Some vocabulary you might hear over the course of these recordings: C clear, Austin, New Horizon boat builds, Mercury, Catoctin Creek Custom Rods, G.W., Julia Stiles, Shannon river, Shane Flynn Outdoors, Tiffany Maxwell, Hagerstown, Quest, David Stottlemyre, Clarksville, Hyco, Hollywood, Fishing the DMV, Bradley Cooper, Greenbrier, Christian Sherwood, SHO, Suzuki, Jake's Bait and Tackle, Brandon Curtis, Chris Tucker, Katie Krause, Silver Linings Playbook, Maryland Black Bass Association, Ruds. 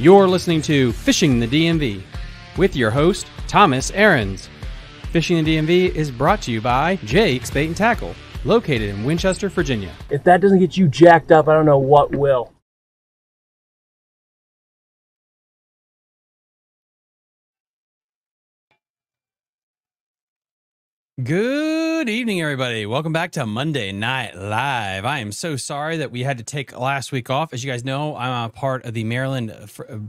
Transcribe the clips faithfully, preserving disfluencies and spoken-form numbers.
You're listening to Fishing the D M V with your host, Thomas Ahrens. Fishing the D M V is brought to you by Jake's Bait and Tackle, located in Winchester, Virginia. If that doesn't get you jacked up, I don't know what will. Good evening, everybody. Welcome back to Monday Night Live. I am so sorry that we had to take last week off. As you guys know, I'm a part of the Maryland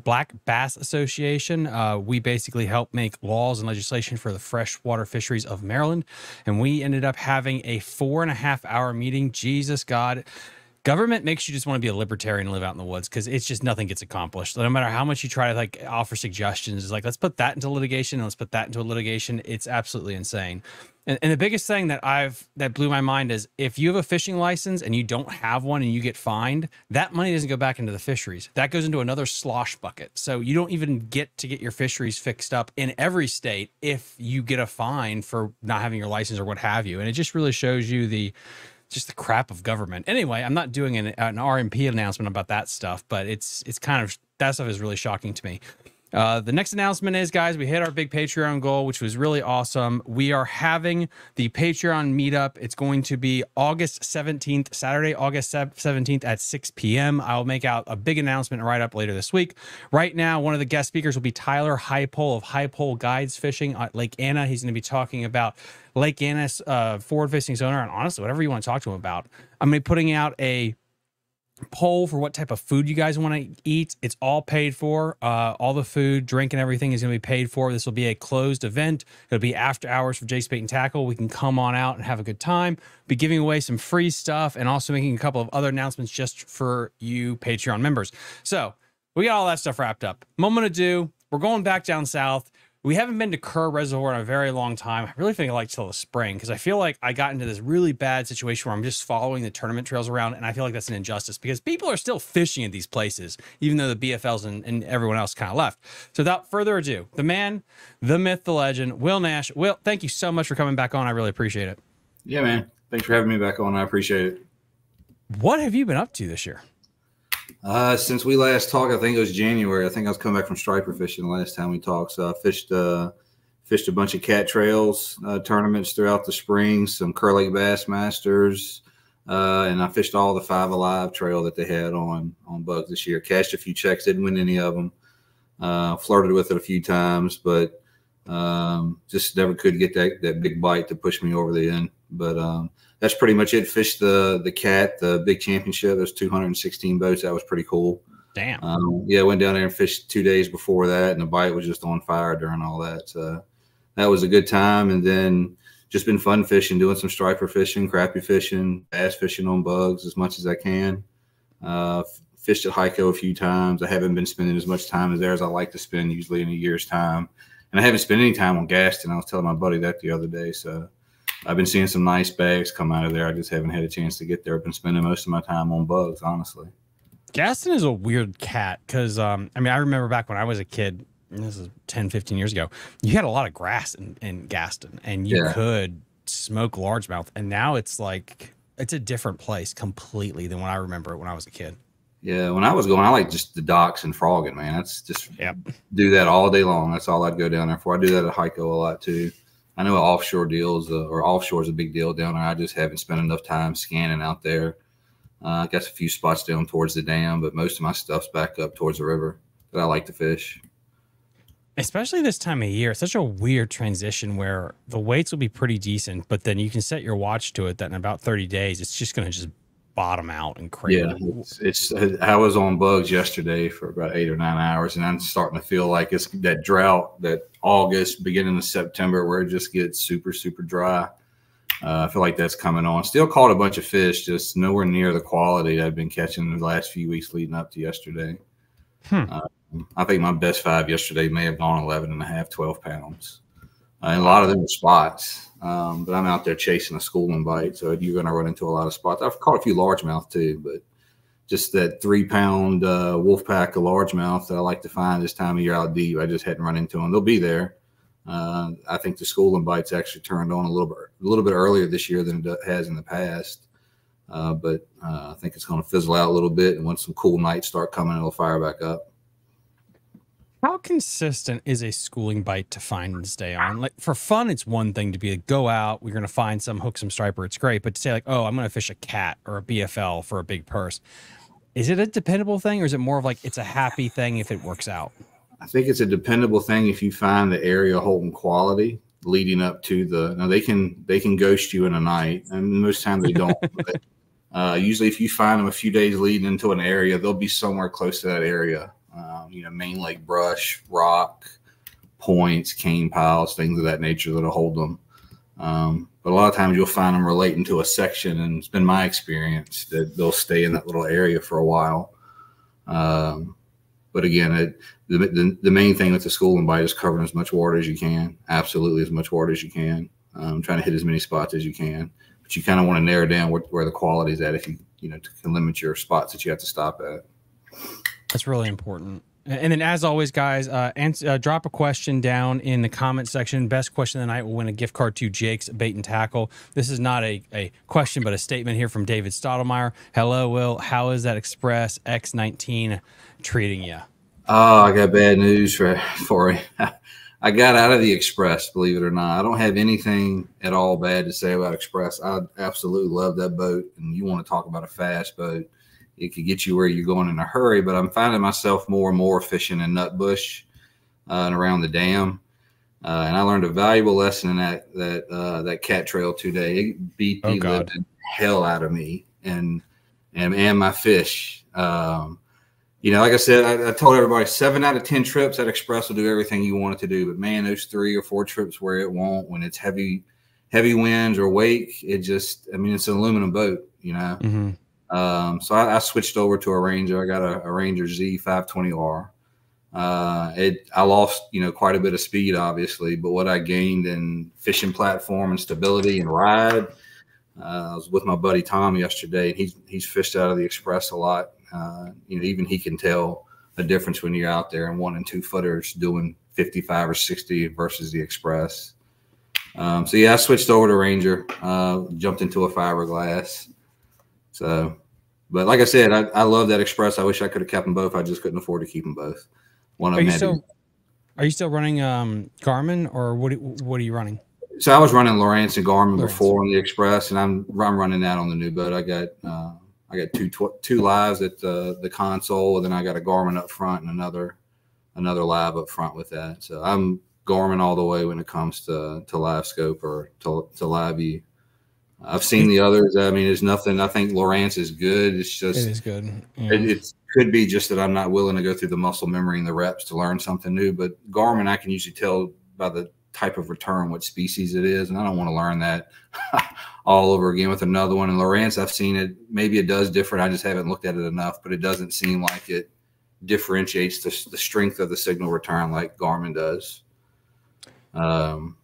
Black Bass Association. Uh, we basically help make laws and legislation for the freshwater fisheries of Maryland. And we ended up having a four and a half hour meeting. Jesus, God. Government makes you just want to be a libertarian and live out in the woods because it's just nothing gets accomplished. No matter how much you try to like offer suggestions, it's like, let's put that into litigation and let's put that into litigation. It's absolutely insane. And, and the biggest thing that I've that blew my mind is if you have a fishing license and you don't have one and you get fined, that money doesn't go back into the fisheries. That goes into another slosh bucket. So you don't even get to get your fisheries fixed up in every state if you get a fine for not having your license or what have you. And it just really shows you the just the crap of government. Anyway, I'm not doing an, an R M P announcement about that stuff, but it's it's kind of, that stuff is really shocking to me. Uh, the next announcement is, guys, we hit our big Patreon goal, which was really awesome. We are having the Patreon meetup. It's going to be August seventeenth, Saturday, August seventeenth at six p m I'll make out a big announcement right up later this week. Right now, one of the guest speakers will be Tyler Highpole of Highpole Guides Fishing at Lake Anna. He's going to be talking about Lake Anna's uh, forward facing sonar and honestly, whatever you want to talk to him about. I'm going to be putting out a poll for what type of food you guys want to eat. It's all paid for. Uh, all the food, drink, and everything is going to be paid for. This will be a closed event. It'll be after hours for Jake's Bait and Tackle. We can come on out and have a good time. Be giving away some free stuff and also making a couple of other announcements just for you Patreon members. So we got all that stuff wrapped up. Moment of do. We're going back down south. We haven't been to Kerr Reservoir in a very long time. I really think I like till the spring because I feel like I got into this really bad situation where I'm just following the tournament trails around, and I feel like that's an injustice because people are still fishing at these places, even though the B F Ls and, and everyone else kind of left. So without further ado, the man, the myth, the legend, Will Nash. Will, thank you so much for coming back on. I really appreciate it. Yeah, man. Thanks for having me back on. I appreciate it. What have you been up to this year? Uh, since we last talked, I think it was January. I think I was coming back from striper fishing the last time we talked. So I fished, uh, fished a bunch of cat trails, uh, tournaments throughout the spring, some Kerr Lake Bass Masters. Uh, and I fished all the Five Alive trail that they had on, on Buggs this year. Cashed a few checks, didn't win any of them. Uh, flirted with it a few times, but, um, just never could get that, that big bite to push me over the end. But, um, that's pretty much it. Fished the the cat, the big championship. There's two hundred sixteen boats. That was pretty cool. Damn. Um, yeah, went down there and fished two days before that, and the bite was just on fire during all that. So that was a good time. And then just been fun fishing, doing some striper fishing, crappie fishing, bass fishing on Bugs as much as I can. Uh, fished at Hyco a few times. I haven't been spending as much time as there as I like to spend usually in a year's time. And I haven't spent any time on Gaston. I was telling my buddy that the other day. So I've been seeing some nice bags come out of there. I just haven't had a chance to get there. I've been spending most of my time on Bugs, honestly. Gaston is a weird cat because, um, I mean, I remember back when I was a kid, this is ten, fifteen years ago, you had a lot of grass in, in Gaston, and you yeah. could smoke largemouth. And now it's like, it's a different place completely than when I remember it when I was a kid. Yeah, when I was going, I like just the docks and frogging, man. That's just yep. do that all day long. That's all I'd go down there for. I do that at Hyco a lot, too. I know offshore deals uh, or offshore is a big deal down there. I just haven't spent enough time scanning out there. Uh, I got a few spots down towards the dam, but most of my stuff's back up towards the river that I like to fish. Especially this time of year, it's such a weird transition where the weights will be pretty decent, but then you can set your watch to it that in about thirty days, it's just going to just bottom out and crazy. Yeah, it's, it's I was on Bugs yesterday for about eight or nine hours, and I'm starting to feel like it's that drought, that August, beginning of September, where it just gets super, super dry. Uh, I feel like that's coming on. Still caught a bunch of fish, just nowhere near the quality that I've been catching the last few weeks leading up to yesterday. Hmm. Uh, I think my best five yesterday may have gone eleven and a half, twelve pounds. Uh, and a lot of them are spots, um, but I'm out there chasing a schooling bite, so you're going to run into a lot of spots. I've caught a few largemouth too, but just that three-pound uh, wolf pack of largemouth that I like to find this time of year out deep, I just hadn't run into them. They'll be there. Uh, I think the schooling bites actually turned on a little bit, a little bit earlier this year than it has in the past, uh, but uh, I think it's going to fizzle out a little bit, and once some cool nights start coming, it'll fire back up. How consistent is a schooling bite to find and stay on? Like, for fun, it's one thing to be like, go out, we're going to find some, hook some striper, it's great. But to say like, oh, I'm going to fish a cat or a B F L for a big purse, is it a dependable thing, or is it more of like it's a happy thing if it works out? I think it's a dependable thing if you find the area holding quality leading up to the. Now they can they can ghost you in a night, and most times they don't. But uh, usually, if you find them a few days leading into an area, they'll be somewhere close to that area. Um, you know, main lake brush, rock, points, cane piles, things of that nature that'll hold them. Um, but a lot of times you'll find them relating to a section, and it's been my experience that they'll stay in that little area for a while. Um, but again, it, the, the, the main thing with the schooling bite is covering as much water as you can, absolutely as much water as you can, um, trying to hit as many spots as you can. But you kind of want to narrow down where, where the quality is at if you, you know, can limit your spots that you have to stop at. That's really important. And then, as always, guys, uh, answer, uh, drop a question down in the comment section. Best question of the night will win a gift card to Jake's Bait and Tackle. This is not a, a question, but a statement here from David Stottlemyre. Hello, Will. How is that Express X nineteen treating you? Oh, I got bad news for, for you. I got out of the Express, believe it or not. I don't have anything at all bad to say about Express. I absolutely love that boat, and you want to talk about a fast boat. It could get you where you're going in a hurry, but I'm finding myself more and more fishing in Nutbush uh, and around the dam. Uh, and I learned a valuable lesson in that that uh, that cat trail today. It beat oh, the hell out of me and and, and my fish. Um, you know, like I said, I, I told everybody seven out of ten trips that Express will do everything you want it to do. But man, those three or four trips where it won't, when it's heavy heavy winds or wake, it just I mean, it's an aluminum boat, you know. Mm-hmm. Um, so I, I switched over to a Ranger. I got a, a Ranger Z five twenty R. Uh, it, I lost, you know, quite a bit of speed, obviously, but what I gained in fishing platform and stability and ride, uh, I was with my buddy Tom yesterday, and he's, he's fished out of the Express a lot. Uh, you know, even he can tell the difference when you're out there and one and two footers doing fifty-five or sixty versus the Express. Um, so yeah, I switched over to Ranger, uh, jumped into a fiberglass. So, but like I said, I, I love that Express. I wish I could have kept them both. I just couldn't afford to keep them both. One of them. Still, are you still running um, Garmin, or what? What are you running? So I was running Lowrance and Garmin Lowrance. before on the Express, and I'm I'm running that on the new boat. I got uh, I got two tw two lives at the the console, and then I got a Garmin up front and another another live up front with that. So I'm Garmin all the way when it comes to to LiveScope or to to LiveView. I've seen the others. I mean, there's nothing. I think Lowrance is good. It's just it is good. Yeah. It, it could be just that I'm not willing to go through the muscle memory and the reps to learn something new. But Garmin, I can usually tell by the type of return what species it is, and I don't want to learn that all over again with another one. And Lowrance, I've seen it. Maybe it does different. I just haven't looked at it enough, but it doesn't seem like it differentiates the, the strength of the signal return like Garmin does. Um.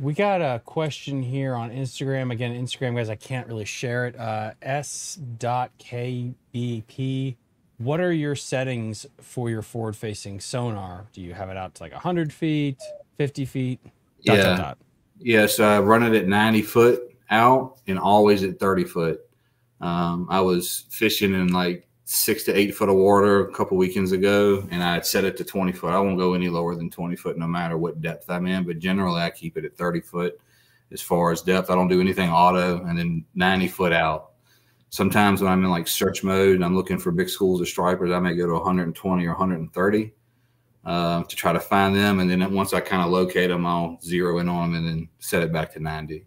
We got a question here on Instagram. Again, Instagram, guys, I can't really share it. Uh, S dot K B P, what are your settings for your forward-facing sonar? Do you have it out to like one hundred feet, fifty feet? Dot, yeah. Dot, dot. Yeah, so I run it at ninety foot out and always at thirty foot. Um, I was fishing in like six to eight foot of water a couple weekends ago, and I had set it to twenty foot. I won't go any lower than twenty foot no matter what depth I'm in, but generally I keep it at thirty foot as far as depth. I don't do anything auto, and then ninety foot out. Sometimes when I'm in like search mode and I'm looking for big schools or stripers, I may go to one hundred twenty or one hundred thirty uh, to try to find them, and then once I kind of locate them, I'll zero in on them and then set it back to ninety.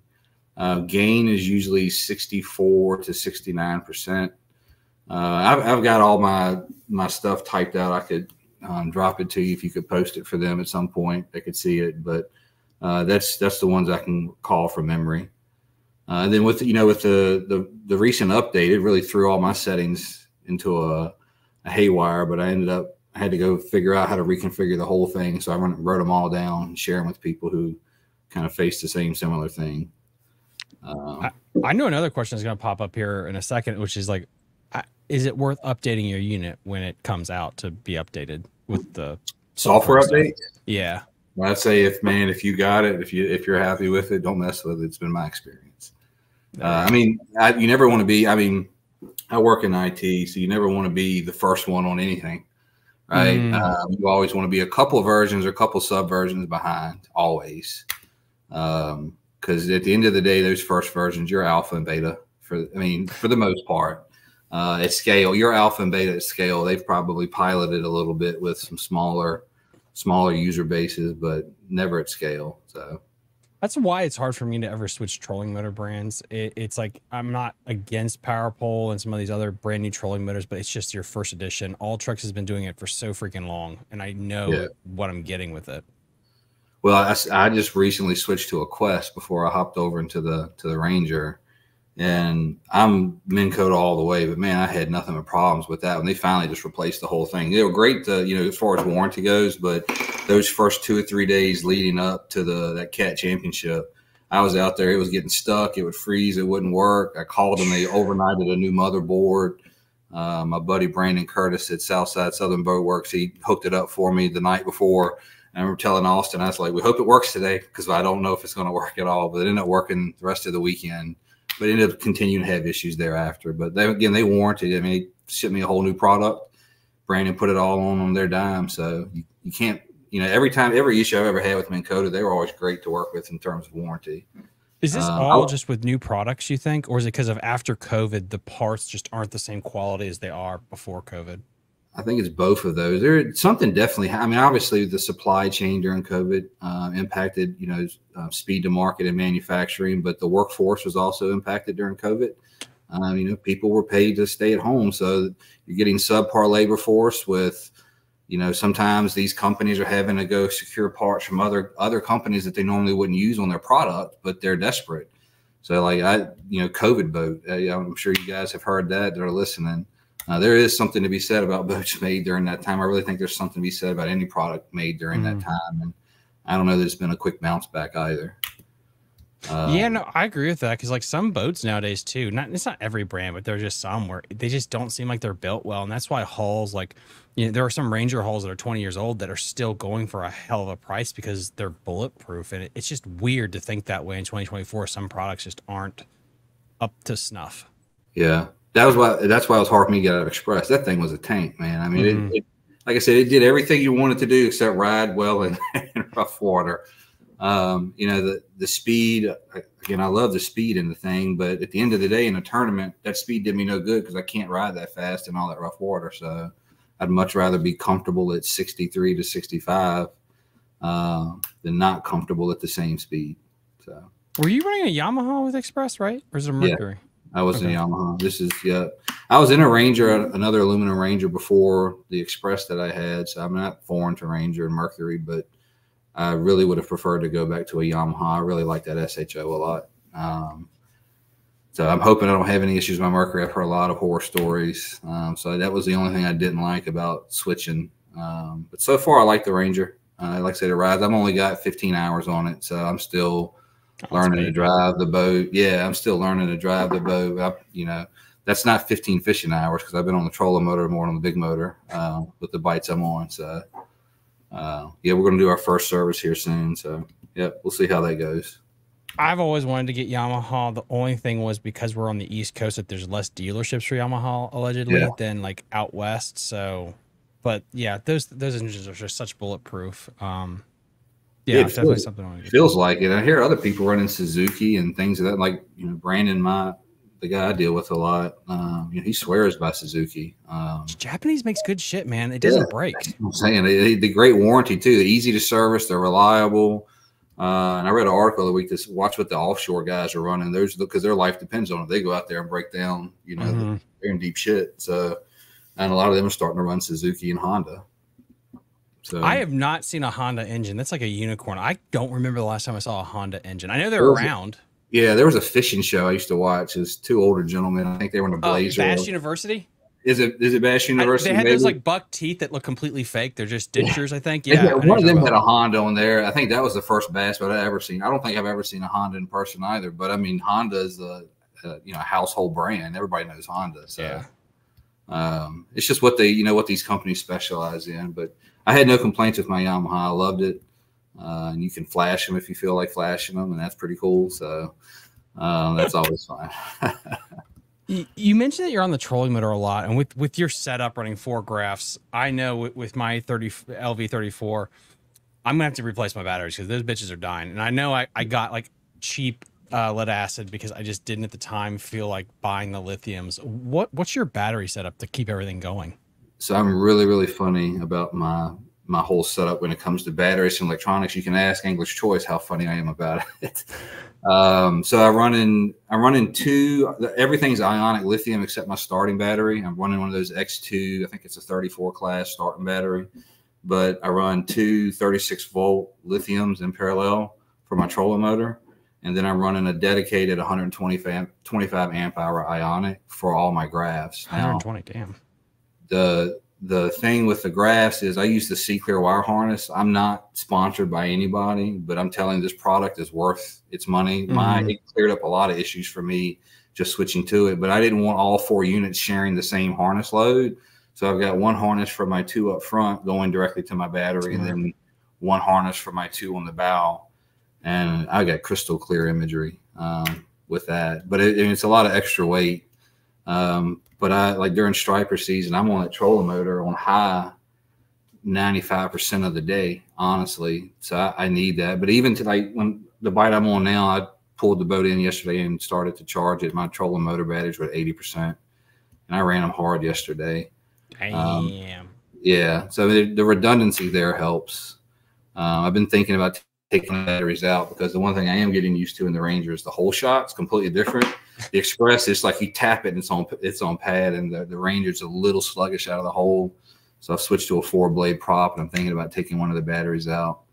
Uh, gain is usually sixty-four to sixty-nine percent. Uh, I've, I've got all my, my stuff typed out. I could um, drop it to you if you could post it for them at some point. They could see it, but uh, that's that's the ones I can call from memory. Uh, and then with you know with the, the the recent update, it really threw all my settings into a, a haywire. But I ended up I had to go figure out how to reconfigure the whole thing. So I run, wrote them all down and share them with people who kind of face the same similar thing. Um, I, I know another question is going to pop up here in a second, which is like, is it worth updating your unit when it comes out to be updated with the software update? Yeah. Well, I'd say if, man, if you got it, if you, if you're happy with it, don't mess with it. It's been my experience. Uh, I mean, I, you never want to be, I mean, I work in I T, so you never want to be the first one on anything. right? Mm. Um, you always want to be a couple versions or a couple subversions behind, always. Um, because at the end of the day, those first versions, you're alpha and beta. For I mean, for the most part, uh, at scale, you're alpha and beta at scale. They've probably piloted a little bit with some smaller, smaller user bases, but never at scale. So that's why it's hard for me to ever switch trolling motor brands. It, it's like I'm not against PowerPole and some of these other brand new trolling motors, but it's just your first edition. All Trucks has been doing it for so freaking long, and I know yeah. what I'm getting with it. Well, I, I just recently switched to a Quest before I hopped over into the to the Ranger, and I'm Minn Kota all the way. But man, I had nothing but problems with that when they finally just replaced the whole thing. They were great, to, you know, as far as warranty goes, but those first two or three days leading up to the that C A T championship, I was out there. It was getting stuck. It would freeze. It wouldn't work. I called them. They overnighted a new motherboard. Uh, my buddy Brandon Curtis at Southside Southern Boatworks, he hooked it up for me the night before. I remember telling Austin, I was like, we hope it works today because I don't know if it's going to work at all. But it ended up working the rest of the weekend, but it ended up continuing to have issues thereafter. But they, again, they warranted it. I mean, they shipped me a whole new product. Brandon put it all on on their dime. So you, you can't, you know, every time, every issue I've ever had with Minn Kota, they were always great to work with in terms of warranty. Is this um, all just with new products, you think? Or is it because of after COVID, the parts just aren't the same quality as they are before COVID? I think it's both of those. There's something definitely. I mean, obviously, the supply chain during COVID uh, impacted, you know, uh, speed to market and manufacturing, but the workforce was also impacted during COVID. Um, you know, people were paid to stay at home, so you're getting subpar labor force with, you know, sometimes these companies are having to go secure parts from other other companies that they normally wouldn't use on their product, but they're desperate. So, like I, you know, COVID boat. I, I'm sure you guys have heard that that are listening. Uh, there is something to be said about boats made during that time. I really think there's something to be said about any product made during mm. that time. And I don't know that it's been a quick bounce back either. Um, yeah, no, I agree with that. Because like some boats nowadays too, not it's not every brand, but they're just some where they just don't seem like they're built well. And that's why hulls, like, you know, there are some Ranger hulls that are twenty years old that are still going for a hell of a price because they're bulletproof. And it, it's just weird to think that way in twenty twenty-four. Some products just aren't up to snuff. Yeah. That was why. That's why it was hard for me to get out of Express. That thing was a tank, man. I mean, mm-hmm. it, it, like I said, it did everything you wanted to do except ride well in, in rough water. Um, you know, the the speed. Again, I love the speed in the thing, but at the end of the day, in a tournament, that speed did me no good because I can't ride that fast in all that rough water. So, I'd much rather be comfortable at sixty-three to sixty-five uh, than not comfortable at the same speed. So, were you running a Yamaha with Express, right, or is it a Mercury? Yeah. I was okay. in Yamaha. This is, yeah. I was in a Ranger, another aluminum Ranger before the Express that I had. So I'm not foreign to Ranger and Mercury, but I really would have preferred to go back to a Yamaha. I really like that S H O a lot. Um, so I'm hoping I don't have any issues with my Mercury. I've heard a lot of horror stories. Um, so that was the only thing I didn't like about switching. Um, but so far I like the Ranger. Uh, like I said, it rides. I've only got fifteen hours on it. So I'm still learning to drive the boat. Yeah, I'm still learning to drive the boat. I, you know, that's not fifteen fishing hours because I've been on the trolling motor more than on the big motor uh, with the bites I'm on. So, uh, yeah, we're going to do our first service here soon. So, yeah, we'll see how that goes. I've always wanted to get Yamaha. The only thing was because we're on the East Coast that there's less dealerships for Yamaha allegedly yeah. than like out west. So, but yeah, those those engines are just such bulletproof. Um, Yeah, it definitely feels, something like it. feels like it. I hear other people running Suzuki and things of that. Like, you know, Brandon, my the guy I deal with a lot, um, you know, he swears by Suzuki. Um, Japanese makes good shit, man. It doesn't yeah, break. That's what I'm saying they, they, the great warranty too. They're easy to service. They're reliable. Uh, and I read an article the week this watch what the offshore guys are running. Those because their life depends on it. They go out there and break down. You know, mm-hmm. they're in deep shit. So, and a lot of them are starting to run Suzuki and Honda. So. I have not seen a Honda engine. That's like a unicorn. I don't remember the last time I saw a Honda engine. I know they're around. A, yeah, there was a fishing show I used to watch. It was two older gentlemen. I think they were in a Blazer. Uh, Bass University? Is it is it Bass University? I, they had maybe? those like buck teeth that look completely fake. They're just ditchers, yeah. I think. Yeah, yeah one of them had a Honda on there. I think that was the first bass boat I ever seen. I don't think I've ever seen a Honda in person either. But I mean, Honda is a, a you know household brand. Everybody knows Honda. So yeah. um, it's just what they you know what these companies specialize in, but. I had no complaints with my Yamaha. I loved it. Uh, and you can flash them if you feel like flashing them, and that's pretty cool. So uh, that's always fun. You, you mentioned that you're on the trolling motor a lot, and with with your setup running four graphs, I know with, with my thirty L V thirty-four, I'm gonna have to replace my batteries because those bitches are dying. And I know I I got like cheap uh, lead acid because I just didn't at the time feel like buying the lithiums. What what's your battery setup to keep everything going? So I'm really really funny about my. my whole setup when it comes to batteries and electronics. You can ask English Choice how funny I am about it. um, so I run in, I run in two, everything's ionic lithium except my starting battery. I'm running one of those X two, I think it's a thirty-four class starting battery, but I run two thirty-six volt lithiums in parallel for my trolling motor. And then I'm running a dedicated one hundred twenty-five amp hour ionic for all my graphs. Now, one hundred twenty, damn. The, The thing with the graphs is I use the C clear wire harness. I'm not sponsored by anybody, but I'm telling you, this product is worth its money. Mm-hmm. My, it cleared up a lot of issues for me just switching to it, but I didn't want all four units sharing the same harness load. So I've got one harness for my two up front going directly to my battery, mm-hmm. and then one harness for my two on the bow. And I got crystal clear imagery um, with that, but it, it's a lot of extra weight. Um, But I like during striper season, I'm on that trolling motor on high ninety-five percent of the day, honestly. So I, I need that. But even to like when the bite I'm on now, I pulled the boat in yesterday and started to charge it. My trolling motor batteries were at eighty percent. And I ran them hard yesterday. Damn. Um, yeah. So the, the redundancy there helps. Uh, I've been thinking about taking batteries out because the one thing I am getting used to in the Ranger is the whole shot's completely different. The Express is like you tap it and it's on it's on pad, and the, the Ranger's a little sluggish out of the hole. So I've switched to a four blade prop, and I'm thinking about taking one of the batteries out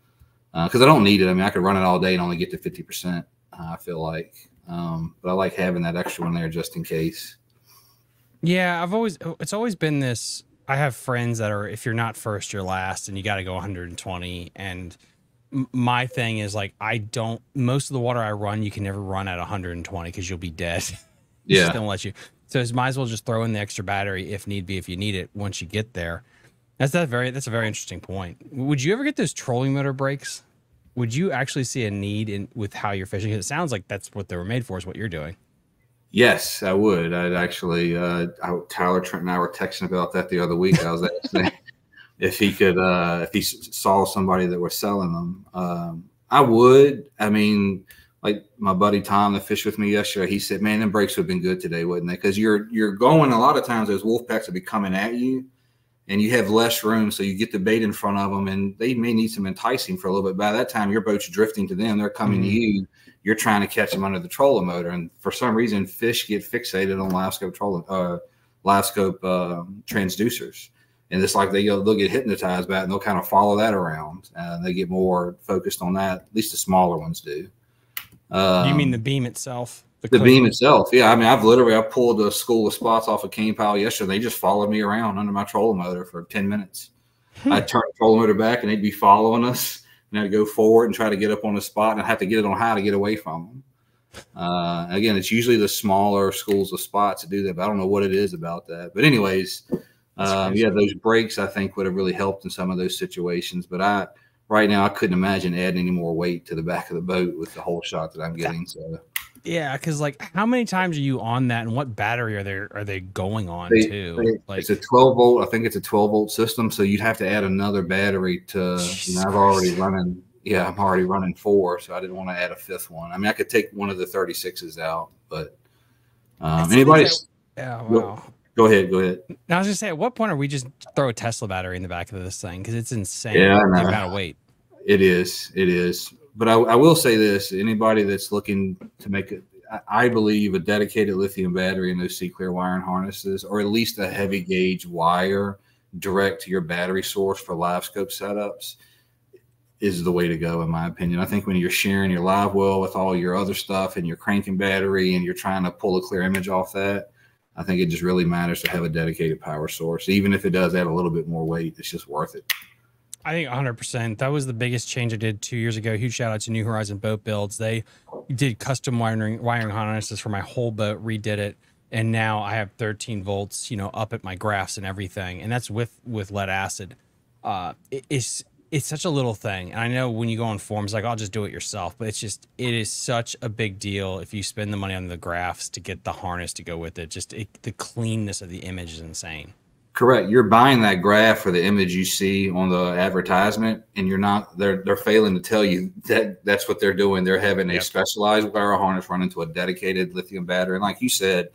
because uh, I don't need it. I mean, I could run it all day and only get to fifty percent. Uh, I feel like, um, but I like having that extra one there just in case. Yeah, I've always it's always been this. I have friends that are, if you're not first, you're last, and you got to go one hundred twenty. And my thing is like, I don't, most of the water I run, you can never run at one hundred twenty because you'll be dead. Yeah. Just don't let you. So it's might as well just throw in the extra battery if need be, if you need it once you get there. That's that very, that's a very interesting point. Would you ever get those trolling motor breaks? Would you actually see a need in with how you're fishing? It sounds like that's what they were made for is what you're doing. Yes, I would. I'd actually, uh, I, Tyler, Trent and I were texting about that the other week. I was asking if he could, uh, if he saw somebody that were selling them, um, I would. I mean, like my buddy Tom that fished with me yesterday, he said, "Man, them breaks would have been good today, wouldn't they?" Because you're you're going a lot of times those wolf packs will be coming at you, and you have less room, so you get the bait in front of them, and they may need some enticing for a little bit. By that time, your boat's drifting to them; they're coming mm-hmm. to you. You're trying to catch them under the trolling motor, and for some reason, fish get fixated on LiveScope trolling, uh, LiveScope uh, transducers. And it's like they, they'll get hypnotized by it, and they'll kind of follow that around. Uh, they get more focused on that. At least the smaller ones do. Um, you mean the beam itself? The, the beam itself, yeah. I mean, I've literally I pulled a school of spots off a cane pile yesterday. They just followed me around under my trolling motor for ten minutes. I'd turn the trolling motor back, and they'd be following us. And I'd go forward and try to get up on the spot, and I'd have to get it on high to get away from them. Uh, again, it's usually the smaller schools of spots that do that, but I don't know what it is about that. But anyways – Um, yeah, those breaks, I think, would have really helped in some of those situations. But I, right now, I couldn't imagine adding any more weight to the back of the boat with the whole shot that I'm getting. So, yeah, because, like, how many times are you on that, and what battery are they, are they going on they, to? They, like, it's a twelve volt. I think it's a twelve volt system, so you'd have to add another battery to – you know, I've already running – yeah, I'm already running four, so I didn't want to add a fifth one. I mean, I could take one of the thirty-sixes out, but um, anybody's – yeah, wow. Go ahead, go ahead. Now, I was just saying, at what point are we just throw a Tesla battery in the back of this thing? Because it's insane yeah, the nah. amount of weight. It is, it is. But I, I will say this, anybody that's looking to make it, I believe a dedicated lithium battery in those C-Clear wiring harnesses, or at least a heavy gauge wire direct to your battery source for live scope setups is the way to go, in my opinion. I think when you're sharing your live well with all your other stuff and your cranking battery and you're trying to pull a clear image off that, I think it just really matters to have a dedicated power source. Even if it does add a little bit more weight, it's just worth it. I think one hundred percent. That was the biggest change I did two years ago. Huge shout out to New Horizon Boat Builds. They did custom wiring, wiring harnesses for my whole boat, redid it. And now I have thirteen volts, you know, up at my graphs and everything. And that's with, with lead acid. Uh, it, it's it's such a little thing. And I know when you go on forums, like, I'll just do it yourself, but it's just, it is such a big deal if you spend the money on the graphs to get the harness to go with it. Just it, the cleanness of the image is insane. Correct. You're buying that graph for the image you see on the advertisement, and you're not, they're, they're failing to tell you that that's what they're doing. They're having a yep. specialized barrel harness run into a dedicated lithium battery. And like you said,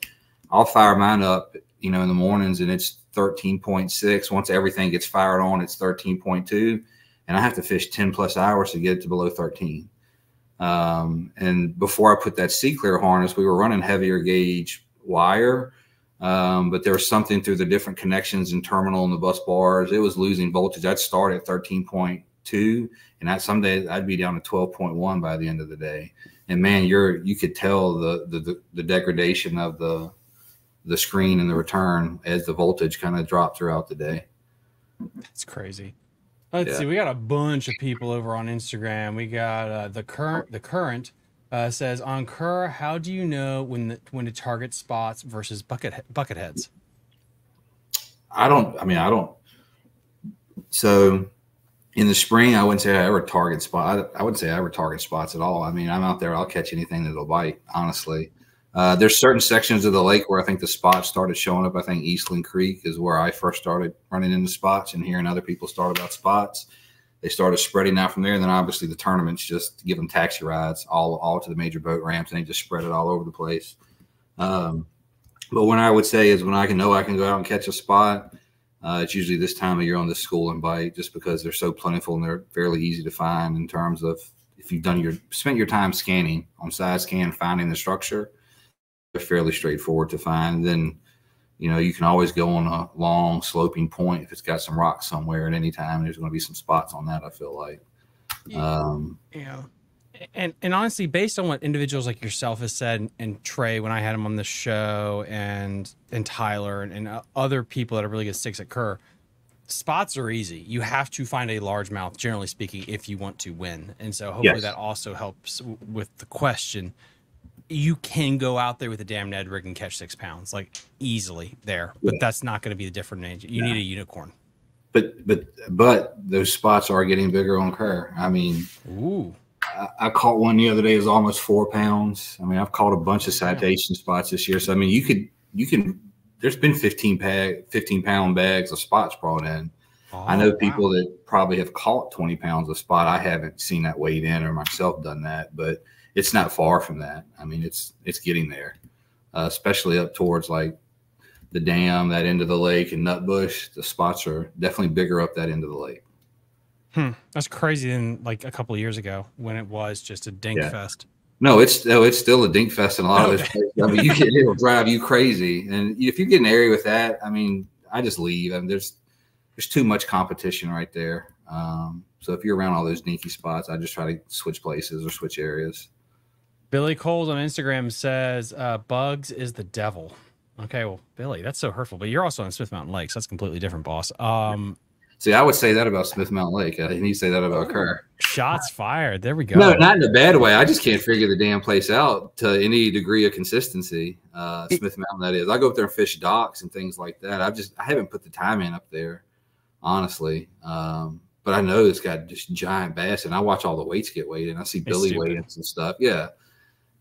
I'll fire mine up, you know, in the mornings, and it's thirteen point six. Once everything gets fired on, it's thirteen point two. And I have to fish ten plus hours to get it to below thirteen. Um, and before I put that C clear harness, we were running heavier gauge wire, um, but there was something through the different connections and terminal and the bus bars. It was losing voltage. I'd start at thirteen point two, and I, some days I'd be down to twelve point one by the end of the day. And man, you're you could tell the the, the degradation of the the screen and the return as the voltage kind of dropped throughout the day. It's crazy. Let's yeah. see. We got a bunch of people over on Instagram. We got uh, the current. The current uh, says on Kerr, how do you know when the, when to target spots versus bucket bucket heads? I don't. I mean, I don't. So, in the spring, I wouldn't say I ever target spot. I, I wouldn't say I ever target spots at all. I mean, I'm out there. I'll catch anything that'll bite. Honestly, uh, there's certain sections of the lake where I think the spots started showing up. I think Eastland Creek is where I first started running into spots and hearing other people start about spots. They started spreading out from there. And then obviously the tournaments just give them taxi rides all, all to the major boat ramps, and they just spread it all over the place. Um, but what I would say is when I can know I can go out and catch a spot, uh, it's usually this time of year on this school and bite, just because they're so plentiful and they're fairly easy to find in terms of if you've done your spent your time scanning on side scan, finding the structure. They're fairly straightforward to find. Then, you know, you can always go on a long sloping point if it's got some rocks somewhere at any time. There's going to be some spots on that, I feel like. Yeah. Um, yeah. And, and honestly, based on what individuals like yourself has said, and, and Trey, when I had him on the show, and, and Tyler and, and other people that are really good sticks at Kerr, spots are easy. You have to find a largemouth, generally speaking, if you want to win. And so hopefully yes. that also helps with the question. You can go out there with a damn Ned rig and catch six pounds, like easily there, but yeah. that's not going to be the different. You yeah. need a unicorn. But but but those spots are getting bigger on Kerr. I mean, ooh, I, I caught one the other day. It was almost four pounds. I mean, I've caught a bunch of citation yeah. spots this year. So I mean, you could you can. There's been fifteen pack, fifteen pound bags of spots brought in. Oh, I know people wow. that probably have caught twenty pounds of spot. I haven't seen that weighed in or myself done that, but. It's not far from that. I mean, it's it's getting there, uh, especially up towards like the dam, that end of the lake, and Nutbush. The spots are definitely bigger up that end of the lake. Hmm, that's crazy. Than like a couple of years ago when it was just a dink yeah. fest. No, it's no, it's still a dink fest in a lot okay. of this place. I mean, you can, it'll drive you crazy, and if you get an area with that, I mean, I just leave. I mean, there's there's too much competition right there. Um, so if you're around all those dinky spots, I just try to switch places or switch areas. Billy Coles on Instagram says, uh, Buggs is the devil. Okay, well, Billy, that's so hurtful. But you're also on Smith Mountain Lake, so that's completely different, boss. Um, See, I would say that about Smith Mountain Lake. I didn't say that about Kerr. Shots fired. There we go. No, not in a bad way. I just can't figure the damn place out to any degree of consistency. Uh, Smith Mountain, that is. I go up there and fish docks and things like that. I've just, I haven't put the time in up there, honestly. Um, but I know it's got just giant bass, and I watch all the weights get weighed, and I see Billy weighing and stuff. Yeah.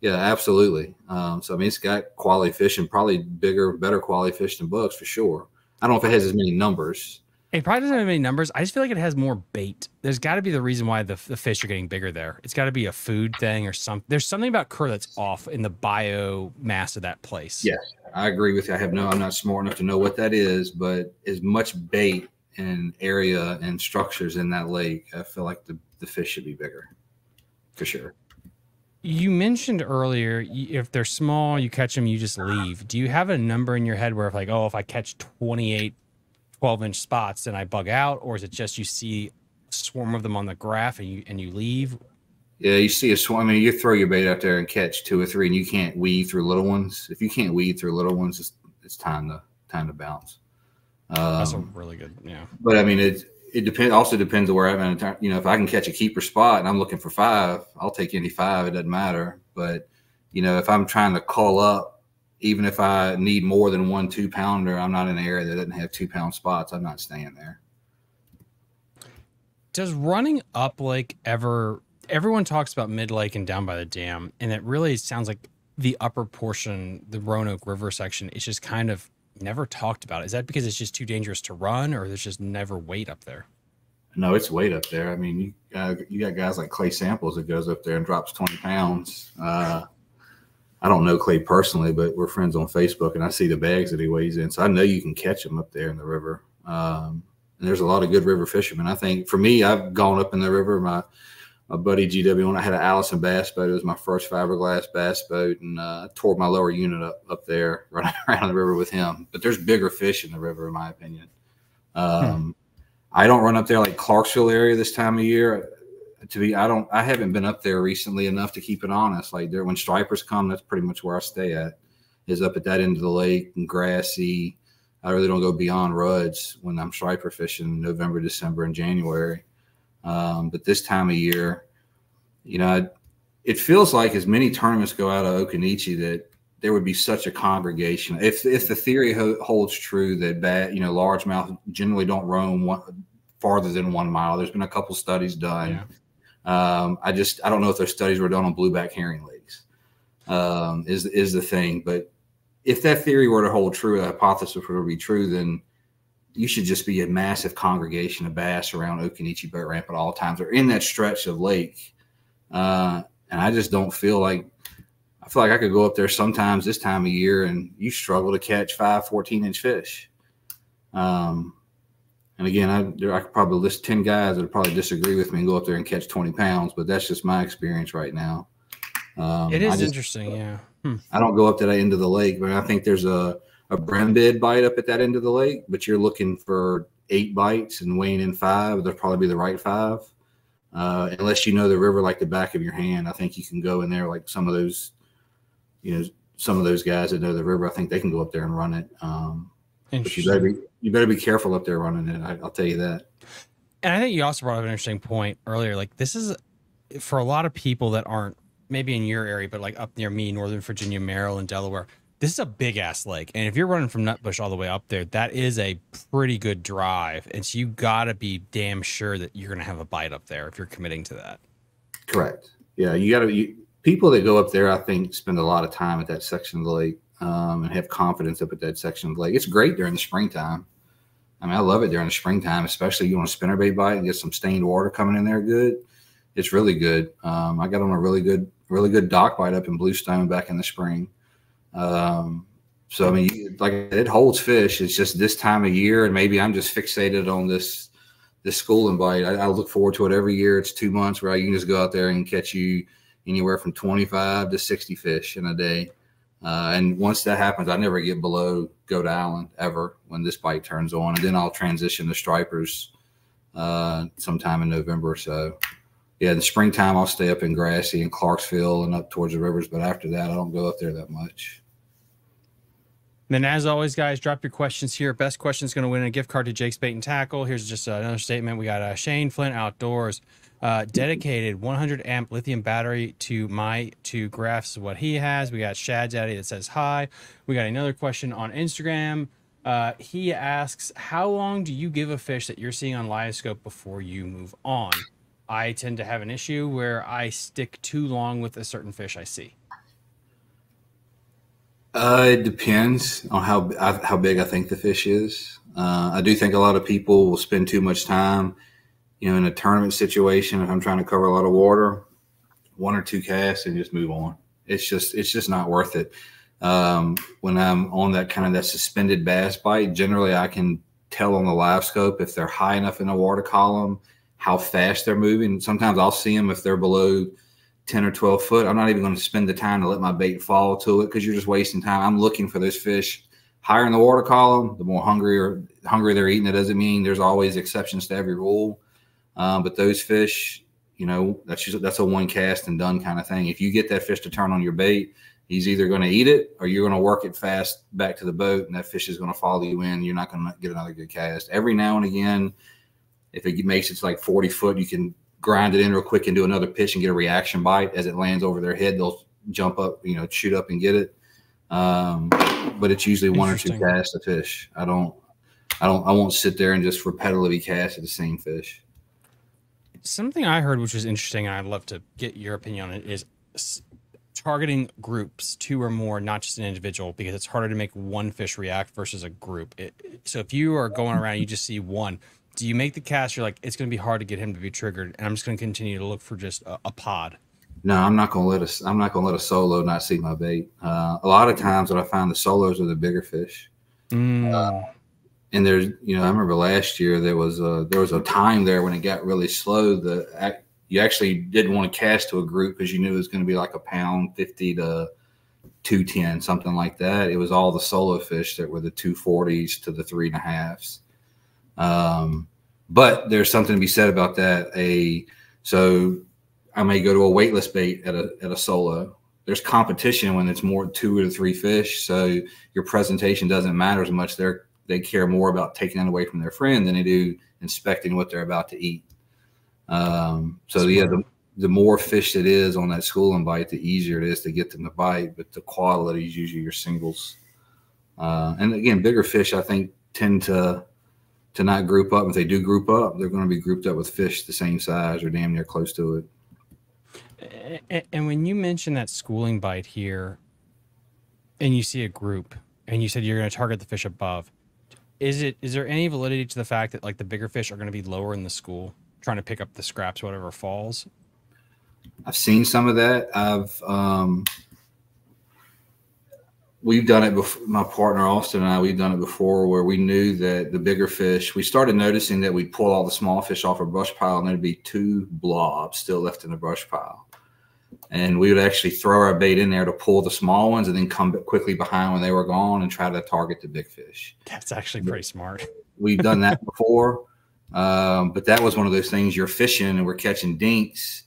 Yeah, absolutely. Um, so, I mean, it's got quality fish and probably bigger, better quality fish than Buggs for sure. I don't know if it has as many numbers. It probably doesn't have many numbers. I just feel like it has more bait. There's got to be the reason why the, the fish are getting bigger there. It's got to be a food thing or something. There's something about Kerr that's off in the biomass of that place. Yes, I agree with you. I have no, I'm not smart enough to know what that is, but as much bait and area and structures in that lake, I feel like the, the fish should be bigger for sure. You mentioned earlier, if they're small, you catch them, you just leave. Do you have a number in your head where if like, oh, if I catch twenty-eight twelve inch spots, then I bug out? Or is it just you see a swarm of them on the graph and you and you leave? Yeah, you see a swarm. I mean, you throw your bait out there and catch two or three, and you can't weed through little ones. If you can't weed through little ones, it's, it's time to time to bounce. Um, That's a really good, yeah. But, I mean, it's... It depends. Also depends on where I'm at. You know, if I can catch a keeper spot and I'm looking for five, I'll take any five. It doesn't matter. But you know, if I'm trying to call up, even if I need more than one two pounder, I'm not in an area that doesn't have two pound spots. I'm not staying there. does running up lake ever, everyone talks about mid lake and down by the dam, and it really sounds like the upper portion, the Roanoke River section, it's just kind of never talked about. Is that because it's just too dangerous to run, or there's just never weight up there? No, it's weight up there. I mean, you, uh, you got guys like Clay Samples that goes up there and drops twenty pounds. Uh, I don't know Clay personally, but we're friends on Facebook, and I see the bags that he weighs in. So I know you can catch him up there in the river. Um, and there's a lot of good river fishermen. I think for me, I've gone up in the river. My my buddy G W, when I had an Allison bass boat, it was my first fiberglass bass boat, and uh, tore my lower unit up, up there right around the river with him. But there's bigger fish in the river, in my opinion. Um, hmm. I don't run up there like Clarksville area this time of year. To be, I don't, I haven't been up there recently enough to keep it honest. Like there, when stripers come, that's pretty much where I stay at, is up at that end of the lake and Grassy. I really don't go beyond Ruds when I'm striper fishing in November, December, and January. Um, but this time of year, you know, it feels like as many tournaments go out of Okanichi that there would be such a congregation. If if the theory ho holds true that bad, you know, largemouth generally don't roam one, farther than one mile. There's been a couple studies done. Yeah. Um, I just I don't know if those studies were done on blueback herring legs. Um, is is the thing. But if that theory were to hold true, the hypothesis were to be true, then you should just be a massive congregation of bass around Okanichi boat ramp at all times, or in that stretch of lake. Uh, and I just don't feel like. I feel like I could go up there sometimes this time of year and you struggle to catch five fourteen inch fish. Um, and again, I, I could probably list ten guys that would probably disagree with me and go up there and catch twenty pounds, but that's just my experience right now. Um, it is just, interesting. Uh, yeah. Hmm. I don't go up to that end of the lake, but I think there's a, a brembid bite up at that end of the lake, but you're looking for eight bites and weighing in five. They'll probably be the right five. Uh, unless you know the river like the back of your hand, I think you can go in there like some of those, you know, some of those guys that know the river, I think they can go up there and run it. Um, but you better be, you better be careful up there running it. I, I'll tell you that. And I think you also brought up an interesting point earlier. Like this is for a lot of people that aren't maybe in your area, but like up near me, Northern Virginia, Maryland, Delaware, this is a big ass lake. And if you're running from Nutbush all the way up there, that is a pretty good drive. And so you gotta be damn sure that you're going to have a bite up there if you're committing to that. Correct. Yeah. You gotta, you, people that go up there, I think, spend a lot of time at that section of the lake um, and have confidence up at that section of the lake. It's great during the springtime. I mean, I love it during the springtime, especially you want a spinnerbait bite and get some stained water coming in there good. It's really good. Um, I got on a really good, really good dock bite up in Bluestone back in the spring. Um, so, I mean, like it holds fish. It's just this time of year, and maybe I'm just fixated on this this schooling bite. I, I look forward to it every year. It's two months where I can just go out there and catch you anywhere from twenty-five to sixty fish in a day. Uh, and once that happens, I never get below Goat Island ever when this bite turns on. And then I'll transition to stripers uh, sometime in November or so. Yeah, in the springtime, I'll stay up in Grassy and Clarksville and up towards the rivers. But after that, I don't go up there that much. And then, as always, guys, drop your questions here. Best question is going to win a gift card to Jake's Bait and Tackle. Here's just another statement. We got uh, Shane Flint Outdoors. Uh, dedicated one hundred amp lithium battery to my two graphs, what he has. We got Shad Daddy that says hi. We got another question on Instagram. Uh, he asks, how long do you give a fish that you're seeing on LiveScope before you move on? I tend to have an issue where I stick too long with a certain fish I see. Uh, it depends on how, how big I think the fish is. Uh, I do think a lot of people will spend too much time. You know, in a tournament situation, if I'm trying to cover a lot of water, one or two casts and just move on. It's just, it's just not worth it. Um, when I'm on that kind of that suspended bass bite, generally I can tell on the live scope if they're high enough in the water column, how fast they're moving. Sometimes I'll see them if they're below ten or twelve foot. I'm not even going to spend the time to let my bait fall to it because you're just wasting time. I'm looking for those fish higher in the water column. The more hungry or hungry they're eating, it doesn't mean there's always exceptions to every rule. Um, but those fish, you know, that's just, that's a one cast and done kind of thing. If you get that fish to turn on your bait, he's either going to eat it or you're going to work it fast back to the boat, and that fish is going to follow you in. You're not going to get another good cast. Every now and again, if it makes it to like forty foot, you can grind it in real quick and do another pitch and get a reaction bite. As it lands over their head, they'll jump up, you know, shoot up and get it. Um, but it's usually one or two casts of fish. I don't, I don't, I won't sit there and just repetitively cast at the same fish. something I heard which was interesting, and I'd love to get your opinion on it, is targeting groups, two or more, not just an individual, because it's harder to make one fish react versus a group. It, so if you are going around, you just see one, do you make the cast? You're like, it's going to be hard to get him to be triggered, and I'm just going to continue to look for just a, a pod. No, I'm not going to let us. I'm not going to let a solo not see my bait. Uh, a lot of times, what I find, the solos are the bigger fish. Mm. Uh, and there's, you know, I remember last year there was a there was a time there when it got really slow. The I, you actually didn't want to cast to a group because you knew it was going to be like a pound fifty to two ten, something like that. It was all the solo fish that were the two forties to the three and a halves. Um, but there's something to be said about that. A so. I may go to a weightless bait at a, at a solo. There's competition when it's more two or three fish. So your presentation doesn't matter as much. They're, they care more about taking it away from their friend than they do inspecting what they're about to eat. Um, so yeah, the, the more fish it is on that schooling bite, the easier it is to get them to bite, but the quality is usually your singles. Uh, and again, bigger fish, I think, tend to, to not group up. If they do group up, they're going to be grouped up with fish the same size or damn near close to it. And when you mention that schooling bite here and you see a group and you said you're going to target the fish above, is it is there any validity to the fact that like the bigger fish are going to be lower in the school trying to pick up the scraps, whatever falls? I've seen some of that. I've um we've done it before. My partner Austin and I, we've done it before where we knew that the bigger fish, we started noticing that we'd pull all the small fish off a brush pile and there'd be two blobs still left in the brush pile. And we would actually throw our bait in there to pull the small ones and then come quickly behind when they were gone and try to target the big fish. That's actually pretty smart. We've done that before. Um, but that was one of those things, you're fishing and we're catching dinks.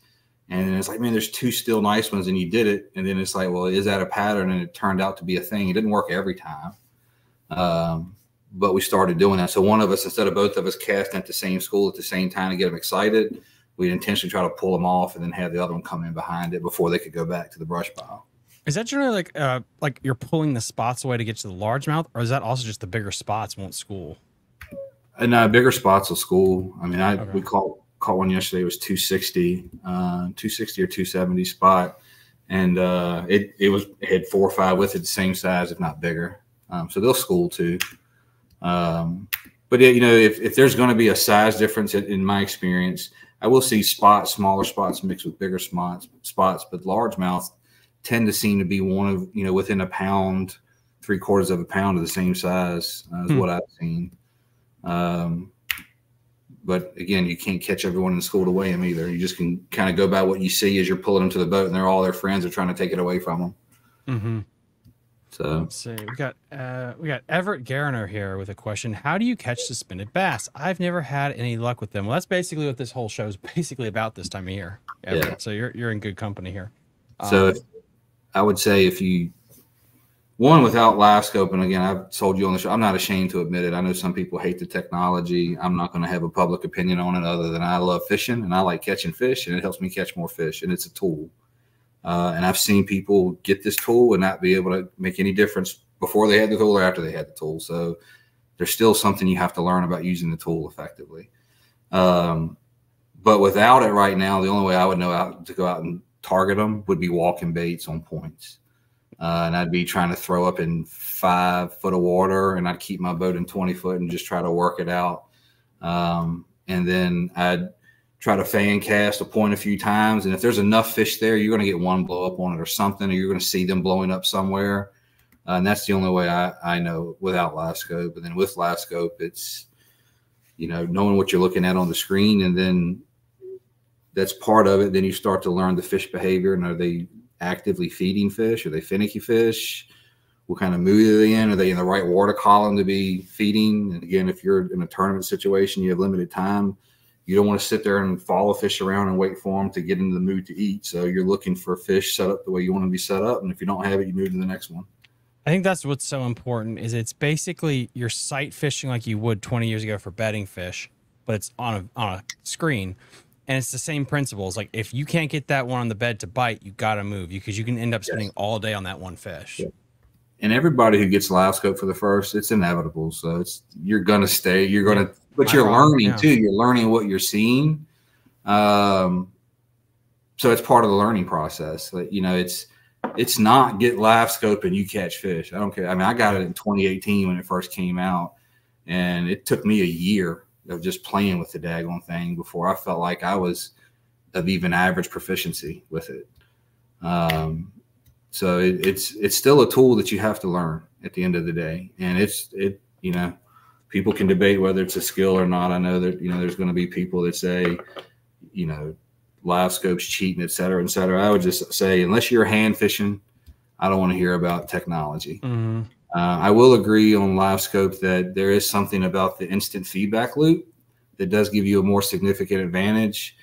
And it's like, man, there's two still nice ones, and you did it. And then it's like, well, is that a pattern? And it turned out to be a thing. It didn't work every time, um, but we started doing that. So one of us, instead of both of us casting at the same school at the same time to get them excited, we'd intentionally try to pull them off and then have the other one come in behind it before they could go back to the brush pile. Is that generally like uh, like you're pulling the spots away to get to the largemouth, or is that also just the bigger spots won't school? And uh, bigger spots will school. I mean, I okay. we call. Caught one yesterday. It was two sixty, uh, two sixty or two seventy spot, and uh, it it was it had four or five with it, the same size, if not bigger. Um, so they'll school too. Um, but it, you know, if if there's going to be a size difference, in, in my experience, I will see spots, smaller spots mixed with bigger spots. Spots, but largemouth tend to seem to be one of you know within a pound, three quarters of a pound of the same size uh, is hmm. what I've seen. Um, But again, you can't catch everyone in the school to weigh them either. You just can kind of go by what you see as you're pulling them to the boat, and they're all their friends are trying to take it away from them. Mm-hmm. So let's see, we got uh, we got Everett Garner here with a question: how do you catch suspended bass? I've never had any luck with them. Well, that's basically what this whole show is basically about this time of year. Everett. Yeah. So you're you're in good company here. So um, if, I would say if you. One, without LiveScope, and again, I've told you on the show, I'm not ashamed to admit it. I know some people hate the technology. I'm not going to have a public opinion on it other than I love fishing, and I like catching fish, and it helps me catch more fish, and it's a tool. Uh, and I've seen people get this tool and not be able to make any difference before they had the tool or after they had the tool. So there's still something you have to learn about using the tool effectively. Um, but without it right now, the only way I would know how to go out and target them would be walking baits on points. Uh, and I'd be trying to throw up in five foot of water, and I'd keep my boat in twenty foot and just try to work it out. Um, and then I'd try to fan cast a point a few times. And if there's enough fish there, you're going to get one blow up on it or something, or you're going to see them blowing up somewhere. Uh, and that's the only way I, I know without LiveScope. And then with LiveScope, it's, you know, knowing what you're looking at on the screen. And then that's part of it. Then you start to learn the fish behavior, and are they actively feeding fish? Are they finicky fish? What kind of mood are they in? Are they in the right water column to be feeding? And again, if you're in a tournament situation, you have limited time. You don't want to sit there and follow fish around and wait for them to get into the mood to eat. So you're looking for fish set up the way you want them to be set up. And if you don't have it, you move to the next one. I think that's what's so important is it's basically you're sight fishing like you would twenty years ago for bedding fish, but it's on a, on a screen. And it's the same principles. Like if you can't get that one on the bed to bite, you got to move because you can end up spending yes. all day on that one fish. Yeah. And everybody who gets LiveScope for the first, it's inevitable. So it's, you're going to stay, you're going to, yeah. but My you're problem, learning yeah. too. You're learning what you're seeing. Um, so it's part of the learning process. Like, you know, it's it's not get LiveScope and you catch fish. I don't care. I mean, I got it in twenty eighteen when it first came out, and it took me a year of just playing with the daggone thing before I felt like I was of even average proficiency with it. Um, so it, it's it's still a tool that you have to learn at the end of the day, and it's it you know, people can debate whether it's a skill or not. I know that you know there's going to be people that say, you know, LiveScope's cheating, et cetera, et cetera. I would just say, unless you're hand fishing, I don't want to hear about technology. Mm-hmm. uh, I will agree on LiveScope that there is something about the instant feedback loop that does give you a more significant advantage.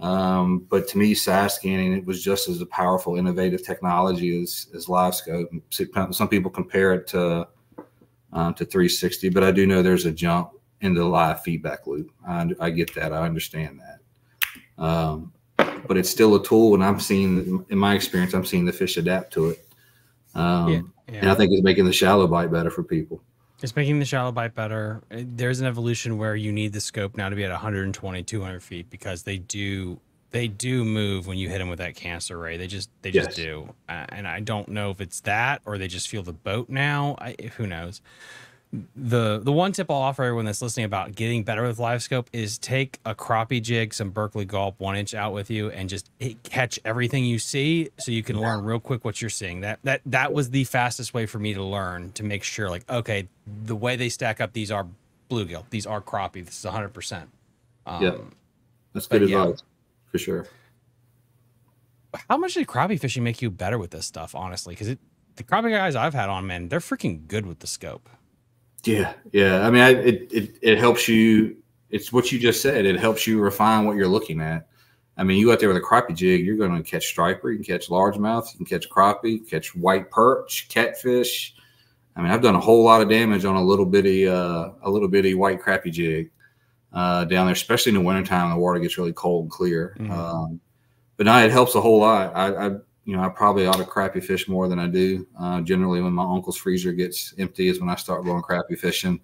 Um, but to me, size scanning, it was just as a powerful, innovative technology as, as LiveScope. Some people compare it to, um, to three sixty, but I do know there's a jump in the live feedback loop. I, I get that. I understand that. Um, but it's still a tool, and I'm seeing, in my experience, I'm seeing the fish adapt to it. Um, yeah, yeah. And I think it's making the shallow bite better for people. It's making the shallow bite better. There's an evolution where you need the scope now to be at one hundred twenty, two hundred feet because they do they do move when you hit them with that cancer ray. They just they just yes. do. Uh, and I don't know if it's that or they just feel the boat now. I, who knows? The the one tip I'll offer everyone that's listening about getting better with LiveScope is take a crappie jig, some Berkeley Gulp one inch out with you, and just catch everything you see, so you can yeah. learn real quick what you're seeing. That that that was the fastest way for me to learn, to make sure, like, okay, the way they stack up, these are bluegill, these are crappie, this is one hundred percent. Um, yeah, that's good advice yeah. for sure. How much did crappie fishing make you better with this stuff, honestly? Because it the crappie guys I've had on, man, they're freaking good with the scope. Yeah. Yeah. I mean, I, it, it, it helps you. It's what you just said. It helps you refine what you're looking at. I mean, you go out there with a crappie jig, you're going to catch striper, you can catch largemouth, you can catch crappie, catch white perch, catfish. I mean, I've done a whole lot of damage on a little bitty, uh, a little bitty white crappie jig uh, down there, especially in the wintertime. The water gets really cold and clear. Mm-hmm. um, but no, it helps a whole lot. I, I You know, I probably ought to crappie fish more than I do. Uh, generally, when my uncle's freezer gets empty is when I start going crappie fishing.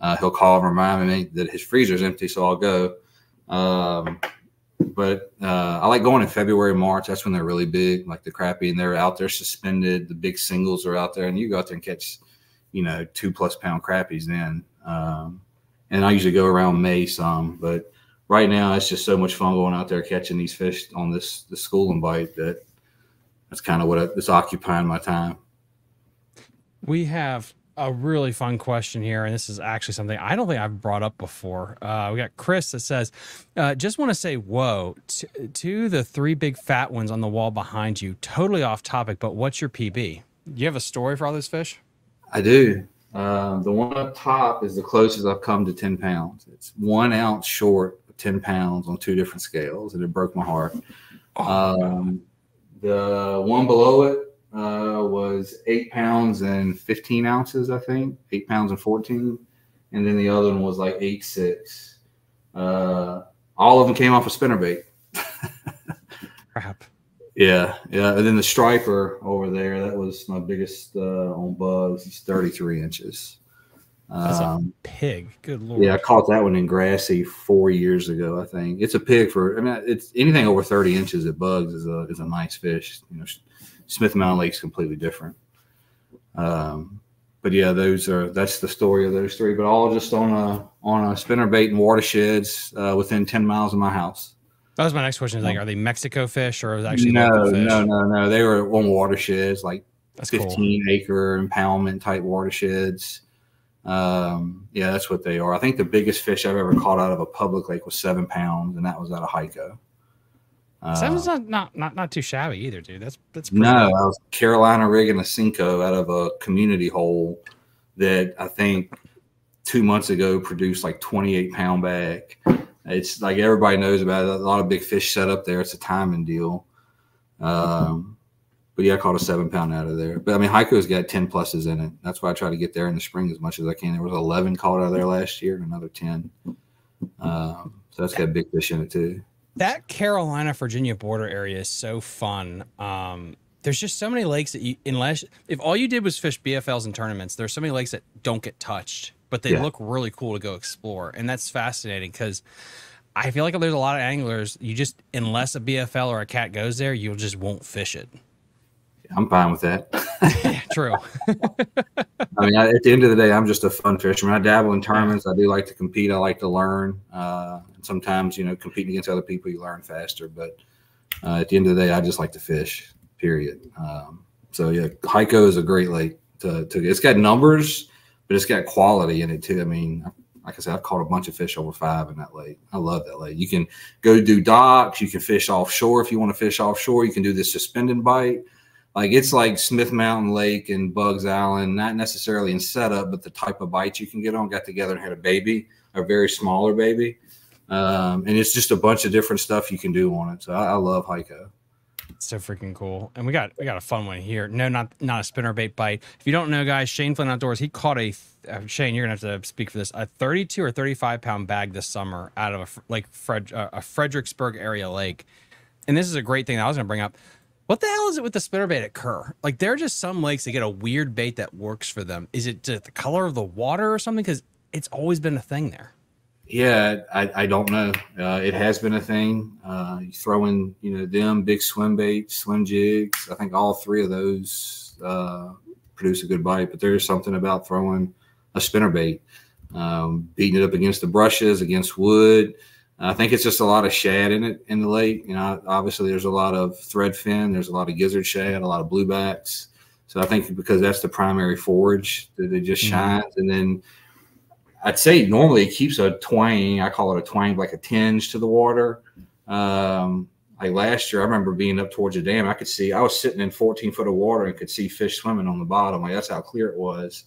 Uh, he'll call and remind me that his freezer's empty, so I'll go. Um, but uh, I like going in February, March. That's when they're really big, like the crappie, and they're out there suspended. The big singles are out there, and you go out there and catch, you know, two-plus-pound crappies then. Um, and I usually go around May some, but right now it's just so much fun going out there catching these fish on this, this schooling bite that that's kind of what is occupying my time. We have a really fun question here, and this is actually something I don't think I've brought up before. Uh, we got Chris that says, uh, just want to say, whoa, to, to the three big fat ones on the wall behind you. Totally off topic, but what's your P B? You have a story for all those fish? I do. Um, the one up top is the closest I've come to ten pounds. It's one ounce short of ten pounds on two different scales, and it broke my heart. Oh, um, the one below it uh, was eight pounds and fifteen ounces, I think, eight pounds and fourteen. And then the other one was like eight, six. Uh, all of them came off a spinnerbait. Crap. Yeah. Yeah. And then the striper over there, that was my biggest uh, on Buggs. It's thirty-three inches. That's um, a pig. Good Lord. Yeah. I caught that one in Grassy four years ago, I think. It's a pig for, I mean, it's anything over thirty inches at Buggs is a, is a nice fish. You know, Smith Mountain Lake is completely different. Um, but yeah, those are, that's the story of those three, but all just on a, on a spinnerbait and watersheds, uh, within ten miles of my house. That was my next question. Is like, are they Mexico fish or is it actually no, local fish? No, no, no. They were on watersheds, like that's fifteen acre impoundment type watersheds. Um, yeah, that's what they are. I think the biggest fish I've ever caught out of a public lake was seven pounds, and that was out of Hyco. Uh, Seven's not, not not not too shabby either, dude. That's that's no. Cool. I was Carolina rigging a Cinco out of a community hole that I think two months ago produced like twenty-eight pound bag. It's like everybody knows about it. A lot of big fish set up there. It's a timing deal. Um, But yeah, I caught a seven pound out of there. But I mean, Hyco's got ten pluses in it. That's why I try to get there in the spring as much as I can. There was eleven caught out of there last year and another ten. Um, so that's got big fish in it too. That Carolina, Virginia border area is so fun. Um, there's just so many lakes that you, unless if all you did was fish B F Ls and tournaments, there's so many lakes that don't get touched, but they yeah. look really cool to go explore. And that's fascinating because I feel like there's a lot of anglers, you just, unless a B F L or a cat goes there, you just won't fish it. I'm fine with that. Yeah, true. I mean, I, at the end of the day, I'm just a fun fisherman. I dabble in tournaments. I do like to compete. I like to learn. Uh, sometimes, you know, competing against other people, you learn faster. But uh, at the end of the day, I just like to fish, period. Um, so, yeah, Hyco is a great lake. To, to, it's got numbers, but it's got quality in it, too. I mean, I, like I said, I've caught a bunch of fish over five in that lake. I love that lake. You can go do docks. You can fish offshore if you want to fish offshore. You can do this suspend and bite. Like, it's like Smith Mountain Lake and Buggs Island, not necessarily in setup, but the type of bites you can get on. Got together and had a baby, a very smaller baby. Um, and it's just a bunch of different stuff you can do on it. So I, I love Hyco. It's so freaking cool. And we got we got a fun one here. No, not not a spinnerbait bite. If you don't know, guys, Shane Flynn Outdoors, he caught a, uh, Shane, you're going to have to speak for this, a thirty-two or thirty-five pound bag this summer out of a, like Fred, uh, a Fredericksburg area lake. And this is a great thing that I was going to bring up. What the hell is it with the spinnerbait at Kerr? Like, there are just some lakes that get a weird bait that works for them. Is it just the color of the water or something? Because it's always been a thing there. Yeah, I, I don't know. Uh, it has been a thing. Uh, you throw in, you know, them, big swim baits, swim jigs. I think all three of those uh, produce a good bite. But there's something about throwing a spinnerbait, um, beating it up against the brushes, against wood. I think it's just a lot of shad in it in the lake. You know, obviously there's a lot of threadfin, there's a lot of gizzard shad, a lot of bluebacks. So I think because that's the primary forage that it just shines. Mm-hmm. And then I'd say normally it keeps a twang. I call it a twang, like a tinge to the water. Um, like last year, I remember being up towards the dam. I could see, I was sitting in fourteen foot of water and could see fish swimming on the bottom. Like, that's how clear it was.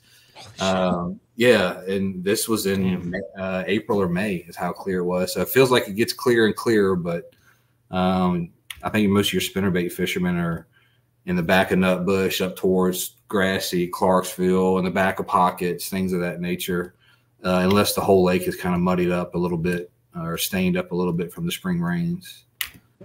Um, yeah, and this was in uh, April or May is how clear it was. So it feels like it gets clearer and clearer, but um, I think most of your spinnerbait fishermen are in the back of Nutbush up towards Grassy, Clarksville, in the back of pockets, things of that nature, uh, unless the whole lake is kind of muddied up a little bit or stained up a little bit from the spring rains.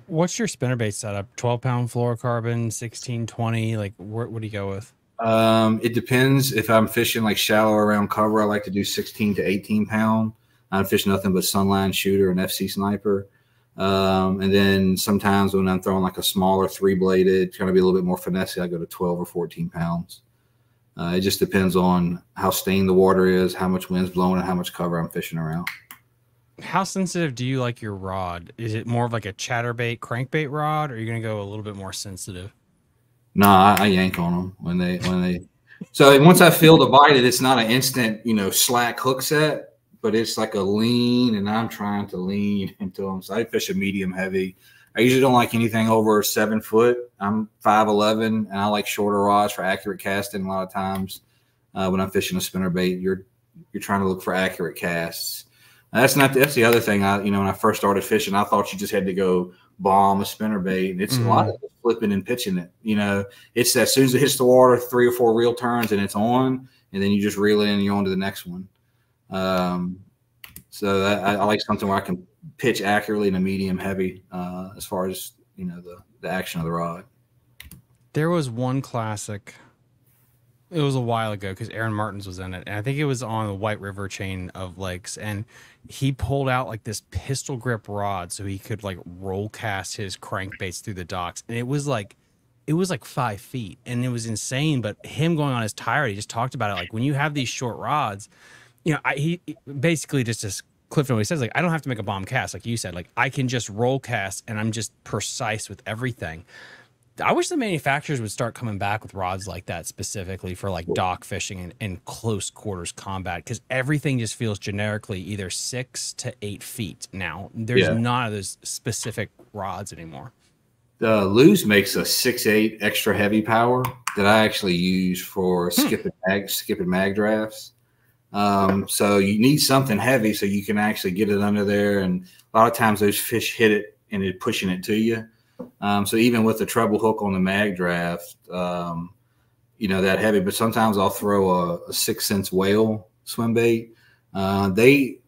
What's your spinnerbait setup? twelve pound fluorocarbon, sixteen twenty, like what, what do you go with? Um, it depends. If I'm fishing like shallow around cover, I like to do sixteen to eighteen pound. I fish nothing but Sunline Shooter and F C Sniper. Um, and then sometimes when I'm throwing like a smaller three bladed, trying to be a little bit more finesse, I go to twelve or fourteen pounds. Uh, it just depends on how stained the water is, how much wind's blowing, and how much cover I'm fishing around. How sensitive do you like your rod? Is it more of like a chatterbait, crankbait rod, or are you going to go a little bit more sensitive? No, nah, I, I yank on them when they, when they, so once I feel the bite, it, it's not an instant, you know, slack hook set, but it's like a lean, and I'm trying to lean into them. So I fish a medium heavy. I usually don't like anything over seven foot. I'm five eleven, and I like shorter rods for accurate casting. A lot of times uh, when I'm fishing a spinnerbait, you're, you're trying to look for accurate casts. Now, that's not, that's the other thing. I, you know, when I first started fishing, I thought you just had to go bomb a spinnerbait, and it's mm-hmm. a lot of flipping and pitching it. You know, it's as soon as it hits the water, three or four reel turns and it's on, and then you just reel in and you're on to the next one. Um, so I, I like something where I can pitch accurately in a medium heavy, uh, as far as, you know, the, the action of the rod. There was one classic, it was a while ago because Aaron Martins was in it, and I think it was on the White River chain of lakes, and he pulled out like this pistol grip rod so he could like roll cast his crankbaits through the docks, and it was like it was like five feet, and it was insane. But him going on his tirade, he just talked about it, like when you have these short rods, you know, I, he basically just just Clifton always says, like, I don't have to make a bomb cast, like you said, like I can just roll cast and I'm just precise with everything. I wish the manufacturers would start coming back with rods like that specifically for like dock fishing and, and close quarters combat, because everything just feels generically either six to eight feet now. There's yeah. none of those specific rods anymore. The uh, Lewes makes a six eight extra heavy power that I actually use for hmm. skipping mag, skipping mag drafts. Um, so you need something heavy so you can actually get it under there, and a lot of times those fish hit it and it's pushing it to you. Um, so even with the treble hook on the mag draft, um, you know, that heavy, but sometimes I'll throw a, a six cents whale swim bait. Uh, they,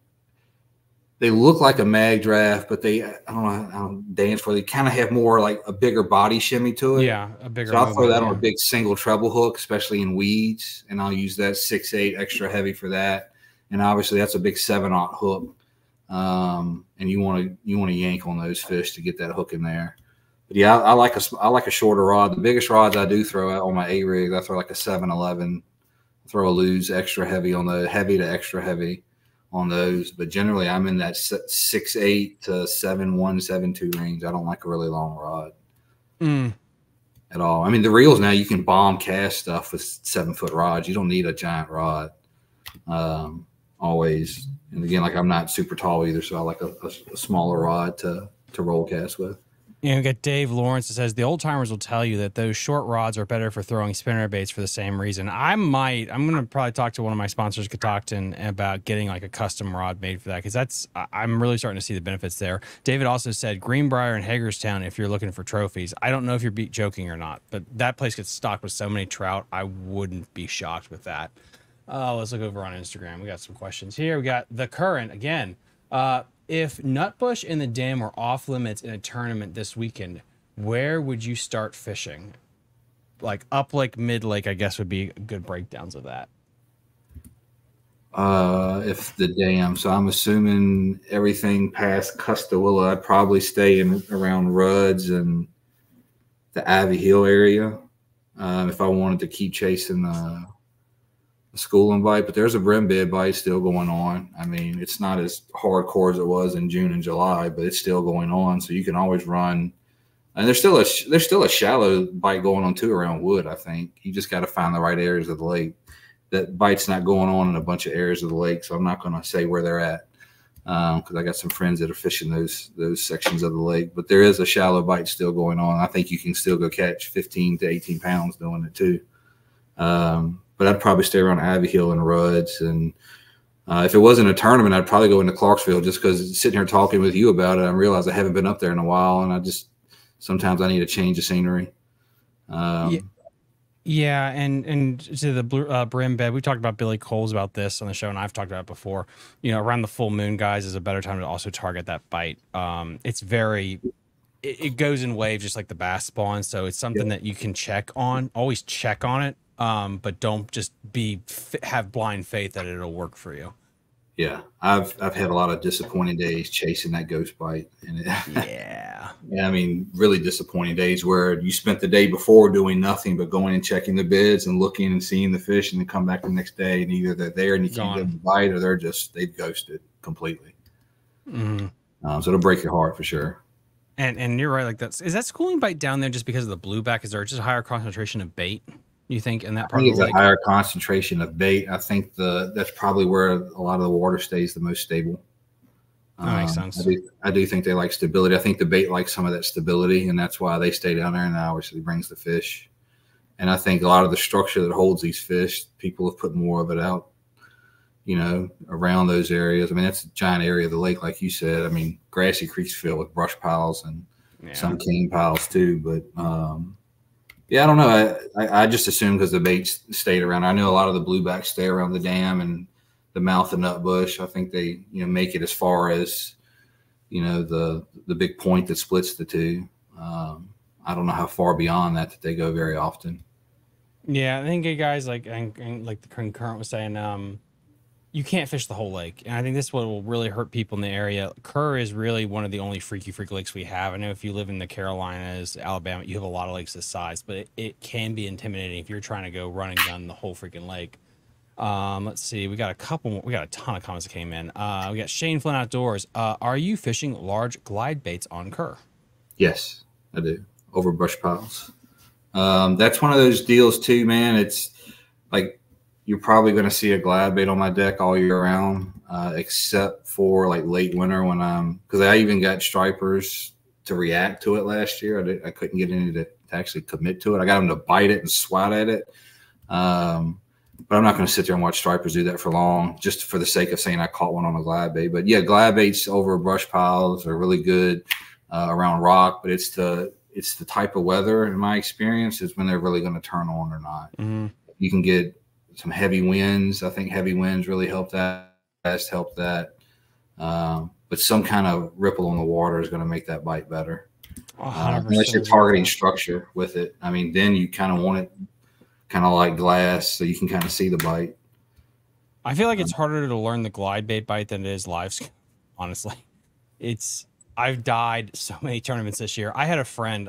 they look like a mag draft, but they, I don't know, I don't dance for, they kind of have more like a bigger body shimmy to it. Yeah. A bigger, so I'll throw that yeah. on a big single treble hook, especially in weeds. And I'll use that six, eight extra heavy for that. And obviously that's a big seven aught hook. um, and you want to you want to yank on those fish to get that hook in there. But yeah, I, I like a I like a shorter rod. The biggest rods I do throw out on my A rig, I throw like a seven eleven, throw a Lose extra heavy on the heavy to extra heavy on those. But generally, I'm in that six eight to seven one, seven two range. I don't like a really long rod. Mm. At all. I mean, the reels now, you can bomb cast stuff with seven foot rods. You don't need a giant rod um, always. And again, like I'm not super tall either, so I like a, a, a smaller rod to to roll cast with. You know, we got Dave Lawrence that says the old timers will tell you that those short rods are better for throwing spinner baits for the same reason. I might, I'm going to probably talk to one of my sponsors, Catoctin, about getting like a custom rod made for that, because that's, I'm really starting to see the benefits there. David also said Greenbrier and Hagerstown if you're looking for trophies. I don't know if you're be joking or not, but that place gets stocked with so many trout. I wouldn't be shocked with that. Uh, let's look over on Instagram. We got some questions here. We got The Current again. Uh, If Nutbush and the Dam were off limits in a tournament this weekend, where would you start fishing? Like up lake, mid lake, I guess would be good breakdowns of that. Uh, if the Dam, so I'm assuming everything past Custawilla, I'd probably stay in around Ruds and the Ivy Hill area uh, if I wanted to keep chasing the. A school invite, but there's a brim bid bite still going on. I mean, it's not as hardcore as it was in June and July, but it's still going on. So you can always run, and there's still a there's still a shallow bite going on too around Wood. I think you just got to find the right areas of the lake. That bite's not going on in a bunch of areas of the lake, so I'm not going to say where they're at because um, I got some friends that are fishing those those sections of the lake. But there is a shallow bite still going on. I think you can still go catch fifteen to eighteen pounds doing it too. Um, But I'd probably stay around Ivy Hill and Ruds. And uh, if it wasn't a tournament, I'd probably go into Clarksville just because sitting here talking with you about it, I realize I haven't been up there in a while. And I just sometimes I need a change of scenery. Um, yeah. yeah. And and to the blue, uh, brim bed, we talked about Billy Coles about this on the show, and I've talked about it before. You know, around the full moon, guys, is a better time to also target that bite. Um, it's very. It, it goes in waves just like the bass spawn. So it's something yeah. that you can check on. Always check on it. Um, but don't just be have blind faith that it'll work for you. Yeah, I've I've had a lot of disappointing days chasing that ghost bite, and it, yeah, yeah, I mean, really disappointing days where you spent the day before doing nothing but going and checking the bids and looking and seeing the fish, and then come back the next day and either they're there and you can't get the bite, or they're just they've ghosted completely. Mm-hmm. um, so it'll break your heart for sure. And and you're right, like that's is that schooling bite down there just because of the blueback? Is there just a higher concentration of bait? You think in that part I think of the it's lake? A higher concentration of bait. I think the that's probably where a lot of the water stays the most stable. That um, makes sense. I do, I do think they like stability. I think the bait likes some of that stability, and that's why they stay down there, and that obviously brings the fish. And I think a lot of the structure that holds these fish, people have put more of it out, you know, around those areas. I mean, that's a giant area of the lake, like you said. I mean, Grassy Creek's filled with brush piles and yeah. some cane piles too, but um yeah, I don't know. I, I just assume because the baits stayed around. I know a lot of the bluebacks stay around the dam and the mouth of Nutbush. I think they, you know, make it as far as, you know, the the big point that splits the two. Um, I don't know how far beyond that that they go very often. Yeah, I think you guys like and, and like the Concurrent was saying, um, you can't fish the whole lake, and I think this one will really hurt people in the area. Kerr is really one of the only freaky freak lakes we have. I know if you live in the Carolinas, Alabama, you have a lot of lakes this size, but it, it can be intimidating if you're trying to go run and gun the whole freaking lake. Um, let's see, we got a couple, we got a ton of comments that came in. Uh, we got Shane Flynn Outdoors. Uh, are you fishing large glide baits on Kerr? Yes, I do. Over brush piles. Um, that's one of those deals too, man. It's like, you're probably going to see a glide bait on my deck all year round, uh, except for like late winter when I'm because I even got stripers to react to it last year. I, did, I couldn't get any to, to actually commit to it. I got them to bite it and swat at it. Um, but I'm not going to sit there and watch stripers do that for long just for the sake of saying I caught one on a glide bait. But yeah, glide baits over brush piles are really good uh, around rock, but it's the, it's the type of weather in my experience is when they're really going to turn on or not. Mm-hmm. You can get some heavy winds. I think heavy winds really help that. Best help that. Um, but some kind of ripple on the water is going to make that bite better. Uh, unless you're targeting structure with it. I mean, then you kind of want it kind of like glass so you can kind of see the bite. I feel like it's harder to learn the glide bait bite than it is live scope. honestly. It's, I've died so many tournaments this year. I had a friend,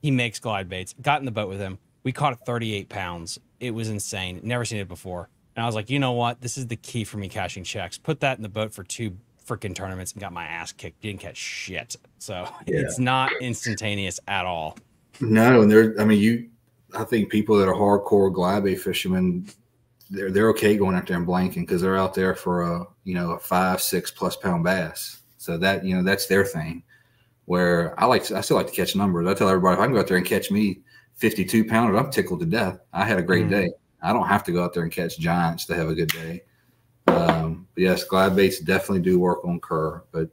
he makes glide baits, got in the boat with him. We caught thirty-eight pounds. It was insane. Never seen it before. And I was like, you know what? This is the key for me cashing checks. Put that in the boat for two freaking tournaments and got my ass kicked. Didn't catch shit. So yeah. It's not instantaneous at all. No, and there, I mean, you, I think people that are hardcore glide bait fishermen, they're, they're okay going out there and blanking because they're out there for a, you know, a five, six plus pound bass. So that, you know, that's their thing. Where I like to, I still like to catch numbers. I tell everybody, if I can go out there and catch me fifty-two pounders, I'm tickled to death. I had a great mm. day. I don't have to go out there and catch giants to have a good day. Um, but yes, glide baits definitely do work on Kerr. But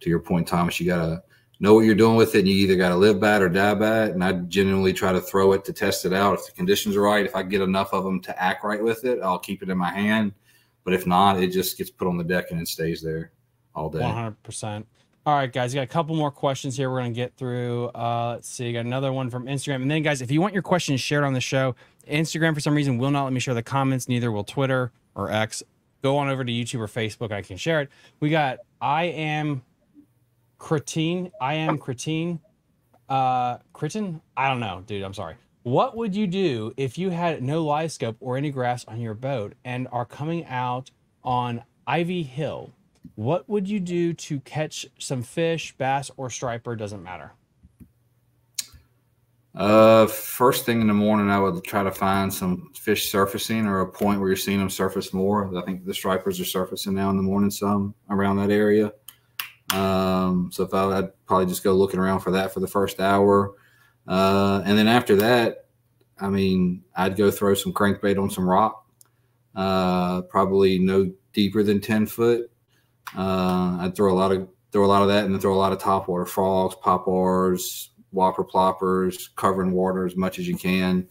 to your point, Thomas, you got to know what you're doing with it. And you either got to live by it or die by it. And I genuinely try to throw it to test it out. If the conditions are right, if I get enough of them to act right with it, I'll keep it in my hand. But if not, it just gets put on the deck and it stays there all day. one hundred percent. All right, guys, you got a couple more questions here we're going to get through. Uh, let's see, you got another one from Instagram. And then, guys, if you want your questions shared on the show, Instagram, for some reason, will not let me share the comments. Neither will Twitter or X. Go on over to YouTube or Facebook. I can share it. We got I am Cretine. I am Cretine. Uh, Cretin? I don't know, dude. I'm sorry. What would you do if you had no live scope or any grass on your boat and are coming out on Ivy Hill? What would you do to catch some fish, bass, or striper? Doesn't matter. Uh, first thing in the morning, I would try to find some fish surfacing or a point where you're seeing them surface more. I think the stripers are surfacing now in the morning some around that area. Um, so if I, I'd probably just go looking around for that for the first hour. Uh, and then after that, I mean, I'd go throw some crankbait on some rock, uh, probably no deeper than ten foot. Uh, I'd throw a lot of, throw a lot of that and then throw a lot of topwater frogs, poppers, whopper ploppers, covering water as much as you can,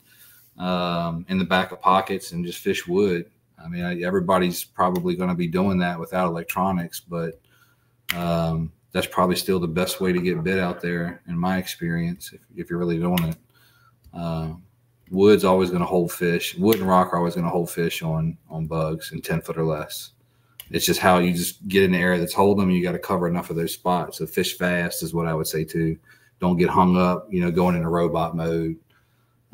um, in the back of pockets and just fish wood. I mean, I, everybody's probably going to be doing that without electronics, but, um, that's probably still the best way to get bit out there in my experience. If, if you're really doing it, uh, wood's always going to hold fish. Wood and rock are always going to hold fish on, on bugs and ten foot or less. It's just how you just get in the area that's holding them. You got to cover enough of those spots. So fish fast is what I would say too. Don't get hung up, you know, going into robot mode.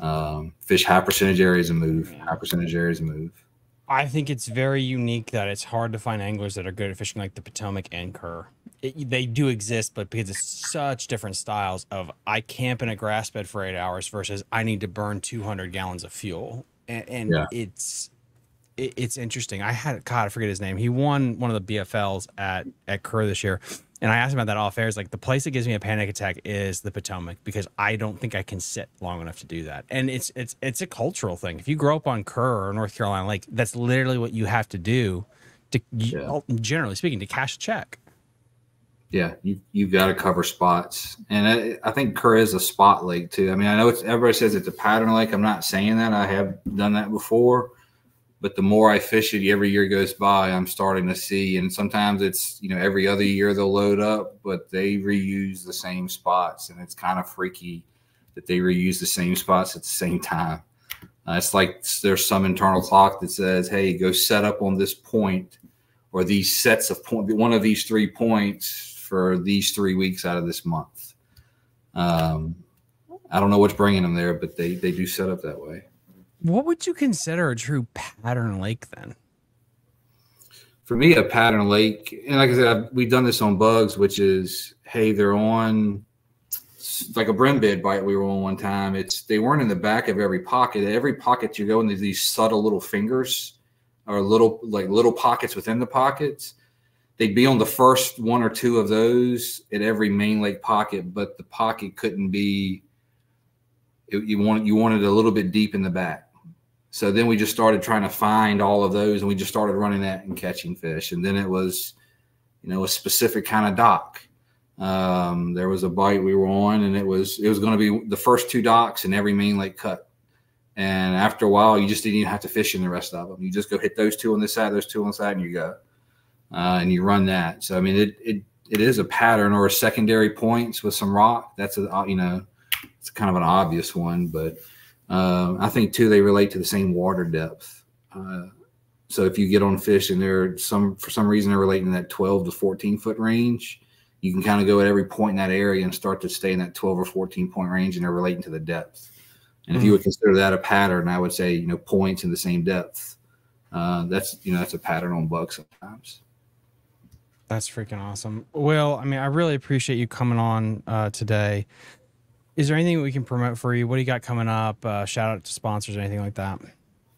Um, fish high percentage areas and move. High percentage areas and move. I think it's very unique that it's hard to find anglers that are good at fishing like the Potomac and Kerr. It, they do exist, but because it's such different styles of I camp in a grass bed for eight hours versus I need to burn two hundred gallons of fuel. And, and yeah. it's... It's interesting. I had, God, I forget his name. He won one of the B F Ls at, at Kerr this year. And I asked him about that off air. He's like, the place that gives me a panic attack is the Potomac because I don't think I can sit long enough to do that. And it's, it's, it's a cultural thing. If you grow up on Kerr or North Carolina Lake, that's literally what you have to do to, yeah. generally speaking, to cash a check. Yeah. You, you've got to cover spots. And I, I think Kerr is a spot lake too. I mean, I know it's, everybody says it's a pattern lake. I'm not saying that. I have done that before. But the more I fish it, every year goes by, I'm starting to see. And sometimes it's, you know, every other year they'll load up, but they reuse the same spots. And it's kind of freaky that they reuse the same spots at the same time. Uh, it's like there's some internal clock that says, hey, go set up on this point or these sets of point, one of these three points for these three weeks out of this month. Um, I don't know what's bringing them there, but they, they do set up that way. What would you consider a true pattern lake then? For me, a pattern lake, and like I said, I've, we've done this on Buggs, which is, hey, they're on like a brim bed bite we were on one time. It's they weren't in the back of every pocket. Every pocket you go in, there's these subtle little fingers or little like little pockets within the pockets. They'd be on the first one or two of those at every main lake pocket, but the pocket couldn't be. It, you want you wanted a little bit deep in the back. So then we just started trying to find all of those, and we just started running that and catching fish. And then it was, you know, a specific kind of dock. Um, there was a bite we were on, and it was it was going to be the first two docks in every main lake cut. And after a while, you just didn't even have to fish in the rest of them. You just go hit those two on this side, those two on the side, and you go. Uh, and you run that. So, I mean, it, it, it is a pattern or a secondary points with some rock. That's, a you know, it's kind of an obvious one, but um, I think, too, they relate to the same water depth. Uh, So if you get on fish and they're some, for some reason, they're relating to that twelve to fourteen foot range, you can kind of go at every point in that area and start to stay in that twelve or fourteen point range, and they're relating to the depth. And if you would consider that a pattern, I would say, you know, points in the same depth. Uh, that's, you know, that's a pattern on Buggs sometimes. That's freaking awesome. Will, I mean, I really appreciate you coming on uh, today. Is there anything we can promote for you? What do you got coming up? Uh, shout out to sponsors or anything like that?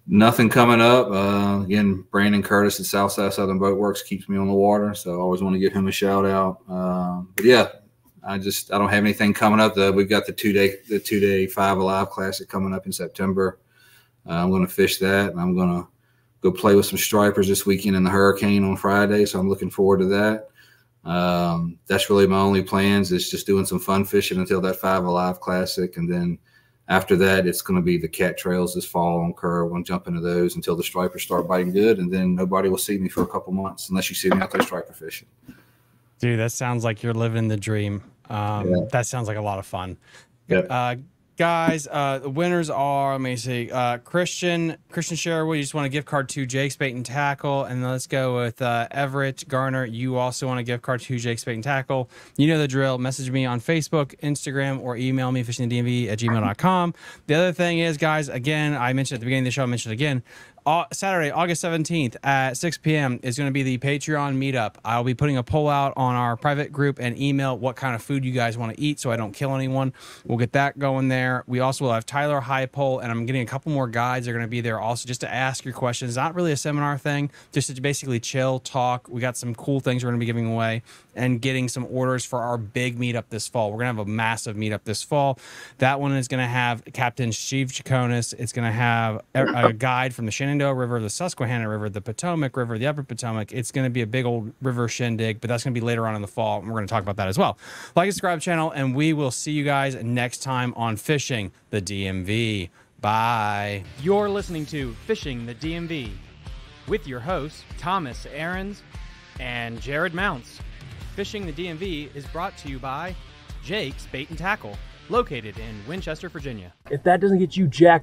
Nothing coming up. Uh, again, Brandon Curtis at Southside Southern Boatworks keeps me on the water, so I always want to give him a shout out. Uh, but yeah, I just I don't have anything coming up though. We've got the two day the two day Five Alive Classic coming up in September. Uh, I'm going to fish that, and I'm going to go play with some stripers this weekend in the Hurricane on Friday. So I'm looking forward to that. Um, that's really my only plans, is just doing some fun fishing until that Five Alive Classic, and then after that, it's going to be the cat trails this fall on Kerr. I'm going to jump into those until the stripers start biting good, and then nobody will see me for a couple months unless you see me out there striper fishing. Dude, that sounds like you're living the dream. Um, yeah. That sounds like a lot of fun. Yeah. Uh, guys, uh, the winners are, let me see, uh, Christian, Christian Sherwood, you just want a gift card to Jake's Bait and Tackle. And let's go with uh, Everett Garner. You also want a gift card to Jake's Bait and Tackle. You know the drill. Message me on Facebook, Instagram, or email me, fishing the D M V at gmail dot com. The other thing is, guys, again, I mentioned at the beginning of the show, I mentioned it again, Saturday, August seventeenth at six P M is going to be the Patreon meetup. I'll be putting a poll out on our private group and email what kind of food you guys want to eat so I don't kill anyone. We'll get that going there. We also will have Tyler Highpole, and I'm getting a couple more guides. They're going to be there also just to ask your questions. It's not really a seminar thing, just to basically chill, talk. We got some cool things we're going to be giving away and getting some orders for our big meetup this fall. We're going to have a massive meetup this fall. That one is going to have Captain Steve Chaconis. It's going to have a, a guide from the Shannon River, the Susquehanna River, the Potomac River, the Upper Potomac. It's going to be a big old river shindig, but that's going to be later on in the fall, and we're going to talk about that as well. Like and subscribe channel, and we will see you guys next time on Fishing the D M V. Bye. You're listening to Fishing the D M V with your hosts, Thomas Ahrens and Jared Mounts. Fishing the D M V is brought to you by Jake's Bait and Tackle, located in Winchester, Virginia. If that doesn't get you jacked